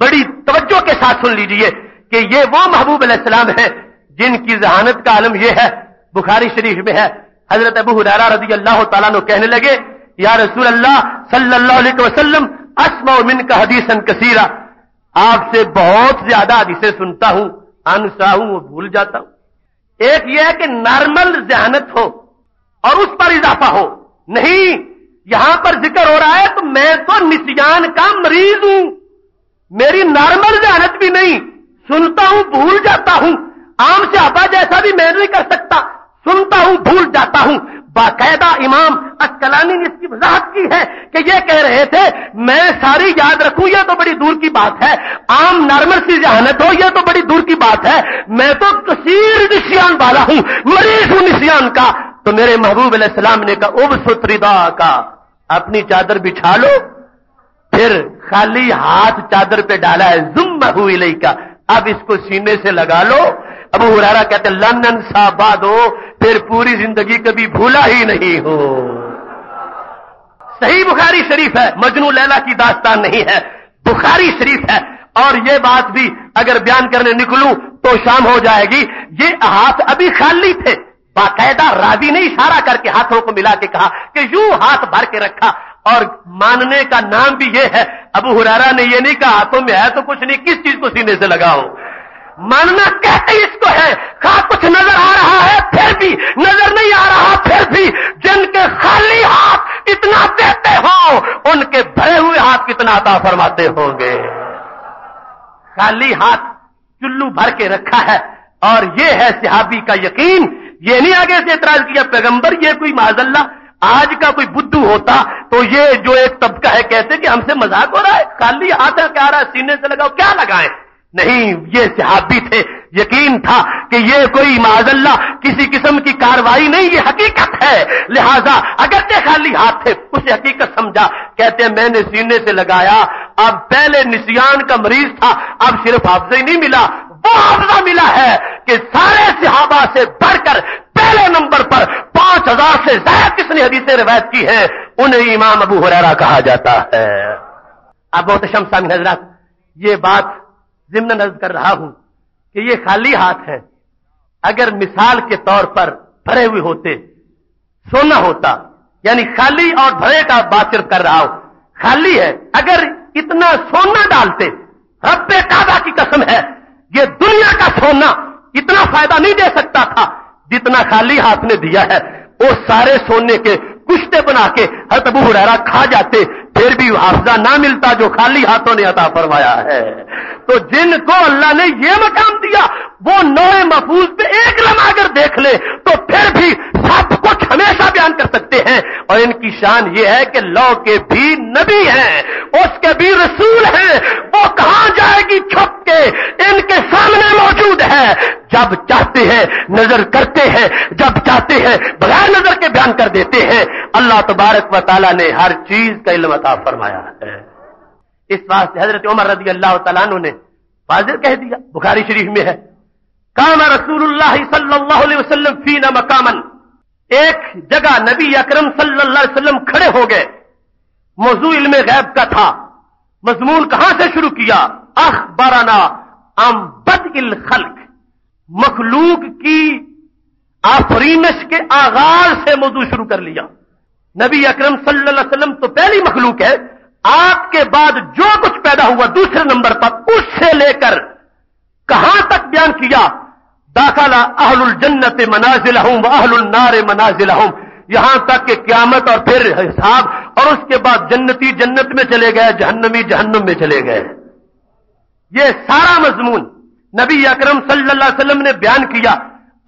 बड़ी तवज्जो के साथ सुन लीजिए कि ये वो महबूब अलैहिस्सलाम है जिनकी जहानत का आलम यह है। बुखारी शरीफ में है, हजरत अबू हुरैरा रजी अल्लाह तआला अन्हु कहने लगे, या रसूल अल्लाह सल्लल्लाहु अलैहि वसल्लम, अस्मअ मिनका हदीसन कसीरा, आपसे बहुत ज्यादा हदीसें सुनता हूं, अनसा हूं, वो भूल जाता हूं। एक यह है कि नॉर्मल जहानत हो और उस पर इजाफा हो। नहीं, यहां पर जिक्र हो रहा है तो मैं तो निस्यान का मरीज हूं, मेरी नॉर्मल जहानत भी नहीं, सुनता हूं भूल जाता हूं, आम से आपा जैसा भी मैं नहीं कर सकता, सुनता हूं भूल जाता हूं। बाकायदा इमाम अस्कलानी ने इसकी वजाहत की है कि ये कह रहे थे मैं सारी याद रखूं यह तो बड़ी दूर की बात है, आम नॉर्मल सी जहानत हो यह तो बड़ी दूर की बात है, मैं तो कसीर निस्यान वाला हूं, मरीज हूं निस्यान का। तो मेरे महबूब अलैहिस्सलाम ने कहा, उबसुत रिदा का, अपनी चादर बिछा लो, फिर खाली हाथ चादर पे डाला है, जुम्महु इलैका, अब इसको सीने से लगा लो। अबू हुरैरा कहते लन्नन साबाद हो, फिर पूरी जिंदगी कभी भूला ही नहीं हो। सही बुखारी शरीफ है, मजनू लैला की दास्तान नहीं है, बुखारी शरीफ है। और ये बात भी अगर बयान करने निकलूं तो शाम हो जाएगी। ये हाथ अभी खाली थे, बाकायदा रावी ने इशारा करके हाथों को मिला के कहा कि यूं हाथ भर के रखा, और मानने का नाम भी ये है। अबू हुरैरा ने ये नहीं कहा हाथों में है तो कुछ नहीं, किस चीज को सीने से लगाओ, मानना कहते इसको है। खा कुछ नजर आ रहा है फिर भी, नजर नहीं आ रहा फिर भी, जिनके खाली हाथ इतना देते हो उनके भरे हुए हाथ कितना अता फरमाते होंगे। खाली हाथ चुल्लू भर के रखा है, और ये है सहाबी का यकीन। ये नहीं आगे से एतराज किया पैगंबर ये कोई माजल्ला आज का कोई बुद्धू होता तो ये जो एक तबका है कहते कि हमसे मजाक हो रहा है, खाली हाथ क्या आ रहा है, सीने से लगाओ, क्या लगाएं। नहीं, ये सहाबी थे, यकीन था कि ये कोई माजल्ला किसी किस्म की कार्रवाई नहीं, ये हकीकत है। लिहाजा अगरचे खाली हाथ थे उसे हकीकत समझा। कहते मैंने सीने से लगाया, अब पहले निस्यान का मरीज था, अब सिर्फ हाफजा ही नहीं मिला, वो हाफजा मिला है कि सारे सहाबा से बढ़कर पहले नंबर पर पांच हजार से ज्यादा किसने हदीसें रिवायत की है। उन्हें इमाम अबू हुरैरा कहा जाता है। अब मोहतरम सामीन हजरात, ये बात जिम्मन अर्ज कर रहा हूं कि ये खाली हाथ है। अगर मिसाल के तौर पर भरे हुए होते, सोना होता, यानी खाली और भरे का बात सिर्फ कर रहा हूं, खाली है। अगर इतना सोना डालते, रब्बे काबा की कसम है, ये दुनिया का सोना इतना फायदा नहीं दे सकता था जितना खाली हाथ ने दिया है। वो सारे सोने के कुश्ते बना के हज़रत अबू हुरैरा खा जाते, फिर भी हाफजा ना मिलता जो खाली हाथों ने अता फरमाया है। तो जिनको अल्लाह ने ये मकाम दिया, वो नौए महफूज पे एक लम्हा अगर देख ले तो फिर भी सब कुछ हमेशा बयान कर सकते हैं। और इनकी शान ये है कि लौ के भी नबी हैं, उसके भी रसूल हैं। वो कहाँ जाएगी छुप के, इनके सामने मौजूद है। जब चाहते हैं नजर करते हैं, जब चाहते हैं बगैर नजर के बयान कर देते हैं। अल्लाह तबारक व तआला ने हर चीज का इल्म अता फरमाया है। इस वास्ते हजरत उमर रजी अल्लाह तआला ने वाज़िह कह दिया, बुखारी शरीफ में है, काम रसूलुल्लाह सल्लल्लाहु अलैहि वसल्लम फीना मकामन, एक जगह नबी अकरम सल्लल्लाहु अलैहि वसल्लम खड़े हो गए। मौजू इल्मे गैब का था। मजमून कहां से शुरू किया? अखबरना अम बदइल खल्क, मखलूक की आफरीनश के आगाज से मौजू शुरू कर लिया। नबी अकरम सल्लल्लाहु अलैहि वसल्लम तो पहली मखलूक है। आपके बाद जो कुछ पैदा हुआ दूसरे नंबर पर, उससे लेकर कहां तक बयान किया। दाखला अहलुल जन्नत मनाजिलहुम व अहलुन नार मनाजिलहुम, यहां तक कि क्यामत और फिर हिसाब, और उसके बाद जन्नती जन्नत में चले गए, जहन्नमी जहन्नम में चले गए। ये सारा मजमून नबी अकरम सल्लल्लाहु अलैहि वसल्लम ने बयान किया।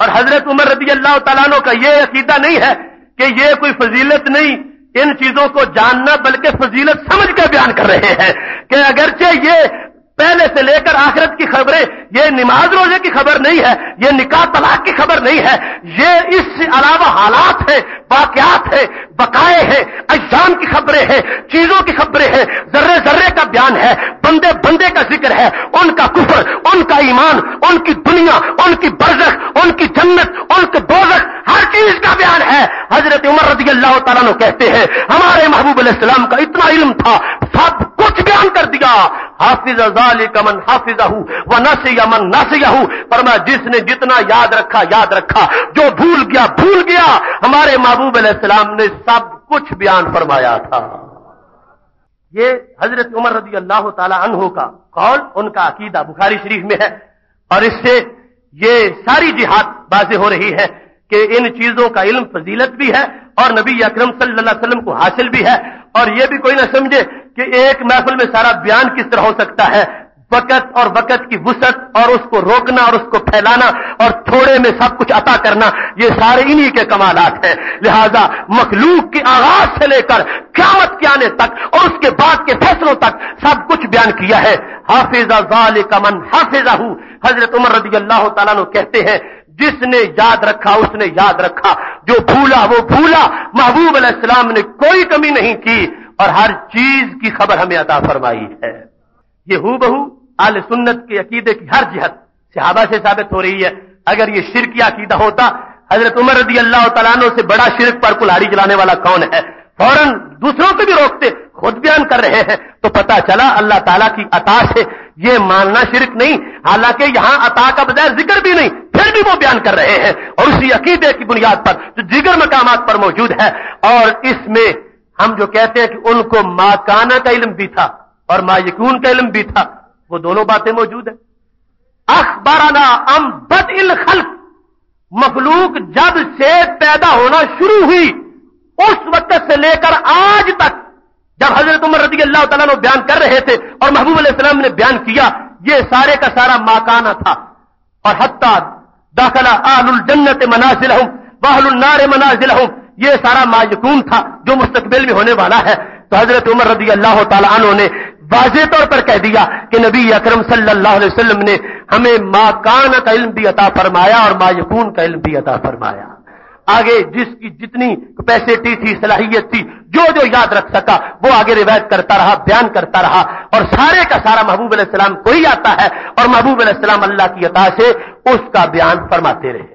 और हजरत उमर रजी अल्लाह तआला अन्हु का ये अकीदा नहीं है कि ये कोई फजीलत नहीं, इन चीजों को जानना, बल्कि फजीलत समझ के बयान कर रहे हैं कि अगरचे ये पहले से लेकर आखिरत की खबरें, ये नमाज रोजे की खबर नहीं है, ये निकाह तलाक की खबर नहीं है, ये इससे अलावा हालात है, वाकयात है, बकाए हैं, अय्याम की खबरें हैं, चीजों की खबरें हैं, जर्रे जर्रे का बयान है, बंदे बंदे का जिक्र है, उनका कुफर, उनका ईमान, उनकी दुनिया, उनकी बरज़ख, उनकी जन्नत, उनके दोज़ख, हर चीज का बयान है। हजरत उमर रजी अल्लाह तआला अन्हु कहते हैं, हमारे महबूब अलैहिस्सलाम का इतना इल्म था, सब कुछ बयान कर दिया। हाफिज़ ज़ालिका मन हाफिज़हू व नसिया मन नसियाहू, फरमाया जिसने जितना याद रखा याद रखा, जो भूल गया भूल गया। हमारे महबूब अलैहिस्सलाम ने सब कुछ बयान फरमाया था। ये हजरत उमर रजी अल्लाह तआला अन्हु का कौल, उनका अकीदा बुखारी शरीफ में है। और इससे ये सारी जिहाद वाज़ेह हो रही है कि इन चीजों का इल्म फजीलत भी है और नबी अकरम सल्लल्लाहु अलैहि वसल्लम को हासिल भी है। और ये भी कोई ना समझे कि एक महफिल में सारा बयान किस तरह हो सकता है। वक़्त और वक़्त की वुसअत और उसको रोकना और उसको फैलाना और थोड़े में सब कुछ अता करना, ये सारे इन्हीं के कमालात हैं। लिहाजा मखलूक के आगाज से लेकर क़यामत के आने तक और उसके बाद के फैसलों तक सब कुछ बयान किया है। हाफिज़ा ज़ालिका मन हाफिज़हू, हजरत उमर रज़ी अल्लाह तआला अन्हु कहते हैं जिसने याद रखा उसने याद रखा, जो भूला वो भूला। महबूब अलैहिस्सलाम ने कोई कमी नहीं की और हर चीज की खबर हमें अता फरमाई है। ये हूबहू आले सुन्नत के अकीदे की हर जिहत सहाबा से साबित हो रही है। अगर ये शिरकी अकीदा होता, हजरत उमर रजी अल्लाह तआला अन्हु से बड़ा शिरक पर कुल्हाड़ी जलाने वाला कौन है। फौरन दूसरों को भी रोकते, खुद बयान कर रहे हैं। तो पता चला अल्लाह ताला की अता से ये मानना शिरक नहीं, हालांकि यहां अता का बजाय जिक्र भी नहीं, फिर भी वो बयान कर रहे हैं। और उसी अकीदे की बुनियाद पर जो जिगर मकामात पर मौजूद है। और इसमें हम जो कहते हैं कि उनको माकाना का इल्म भी था और मायकून का इल्म भी था, वो दोनों बातें मौजूद है। अखबाराना अम बदइल खल्क, मखलूक जब से पैदा होना शुरू हुई उस वक्त से लेकर आज तक, जब हजरत उमर रजी अल्लाह तआला ने बयान कर रहे थे और महबूब अलैहिस्सलाम ने बयान किया, ये सारे का सारा माकाना था। और हत्ता दाखला अहलुल जन्नत मनाजिलहुम व अहलुन नार मनाजिलहुम, ये सारा मायकून था जो मुस्तकबिल में होने वाला है। तो हजरत उमर रजी अल्लाह तआला अन्हु ने वाज़ेह तौर पर कह दिया कि नबी अकरम सल्लल्लाहु अलैहि वसल्लम ने हमें माकाना का इल्म भी अता फरमाया और मायकून का इल्म भी अता फरमाया। आगे जिसकी जितनी कैपेसिटी थी, सलाहियत थी, जो जो याद रख सका वो आगे रिवायत करता रहा, बयान करता रहा। और सारे का सारा महबूब अलैहि सलाम को ही आता है और महबूब अलैहि सलाम अल्लाह की अता से उसका बयान फरमाते रहे।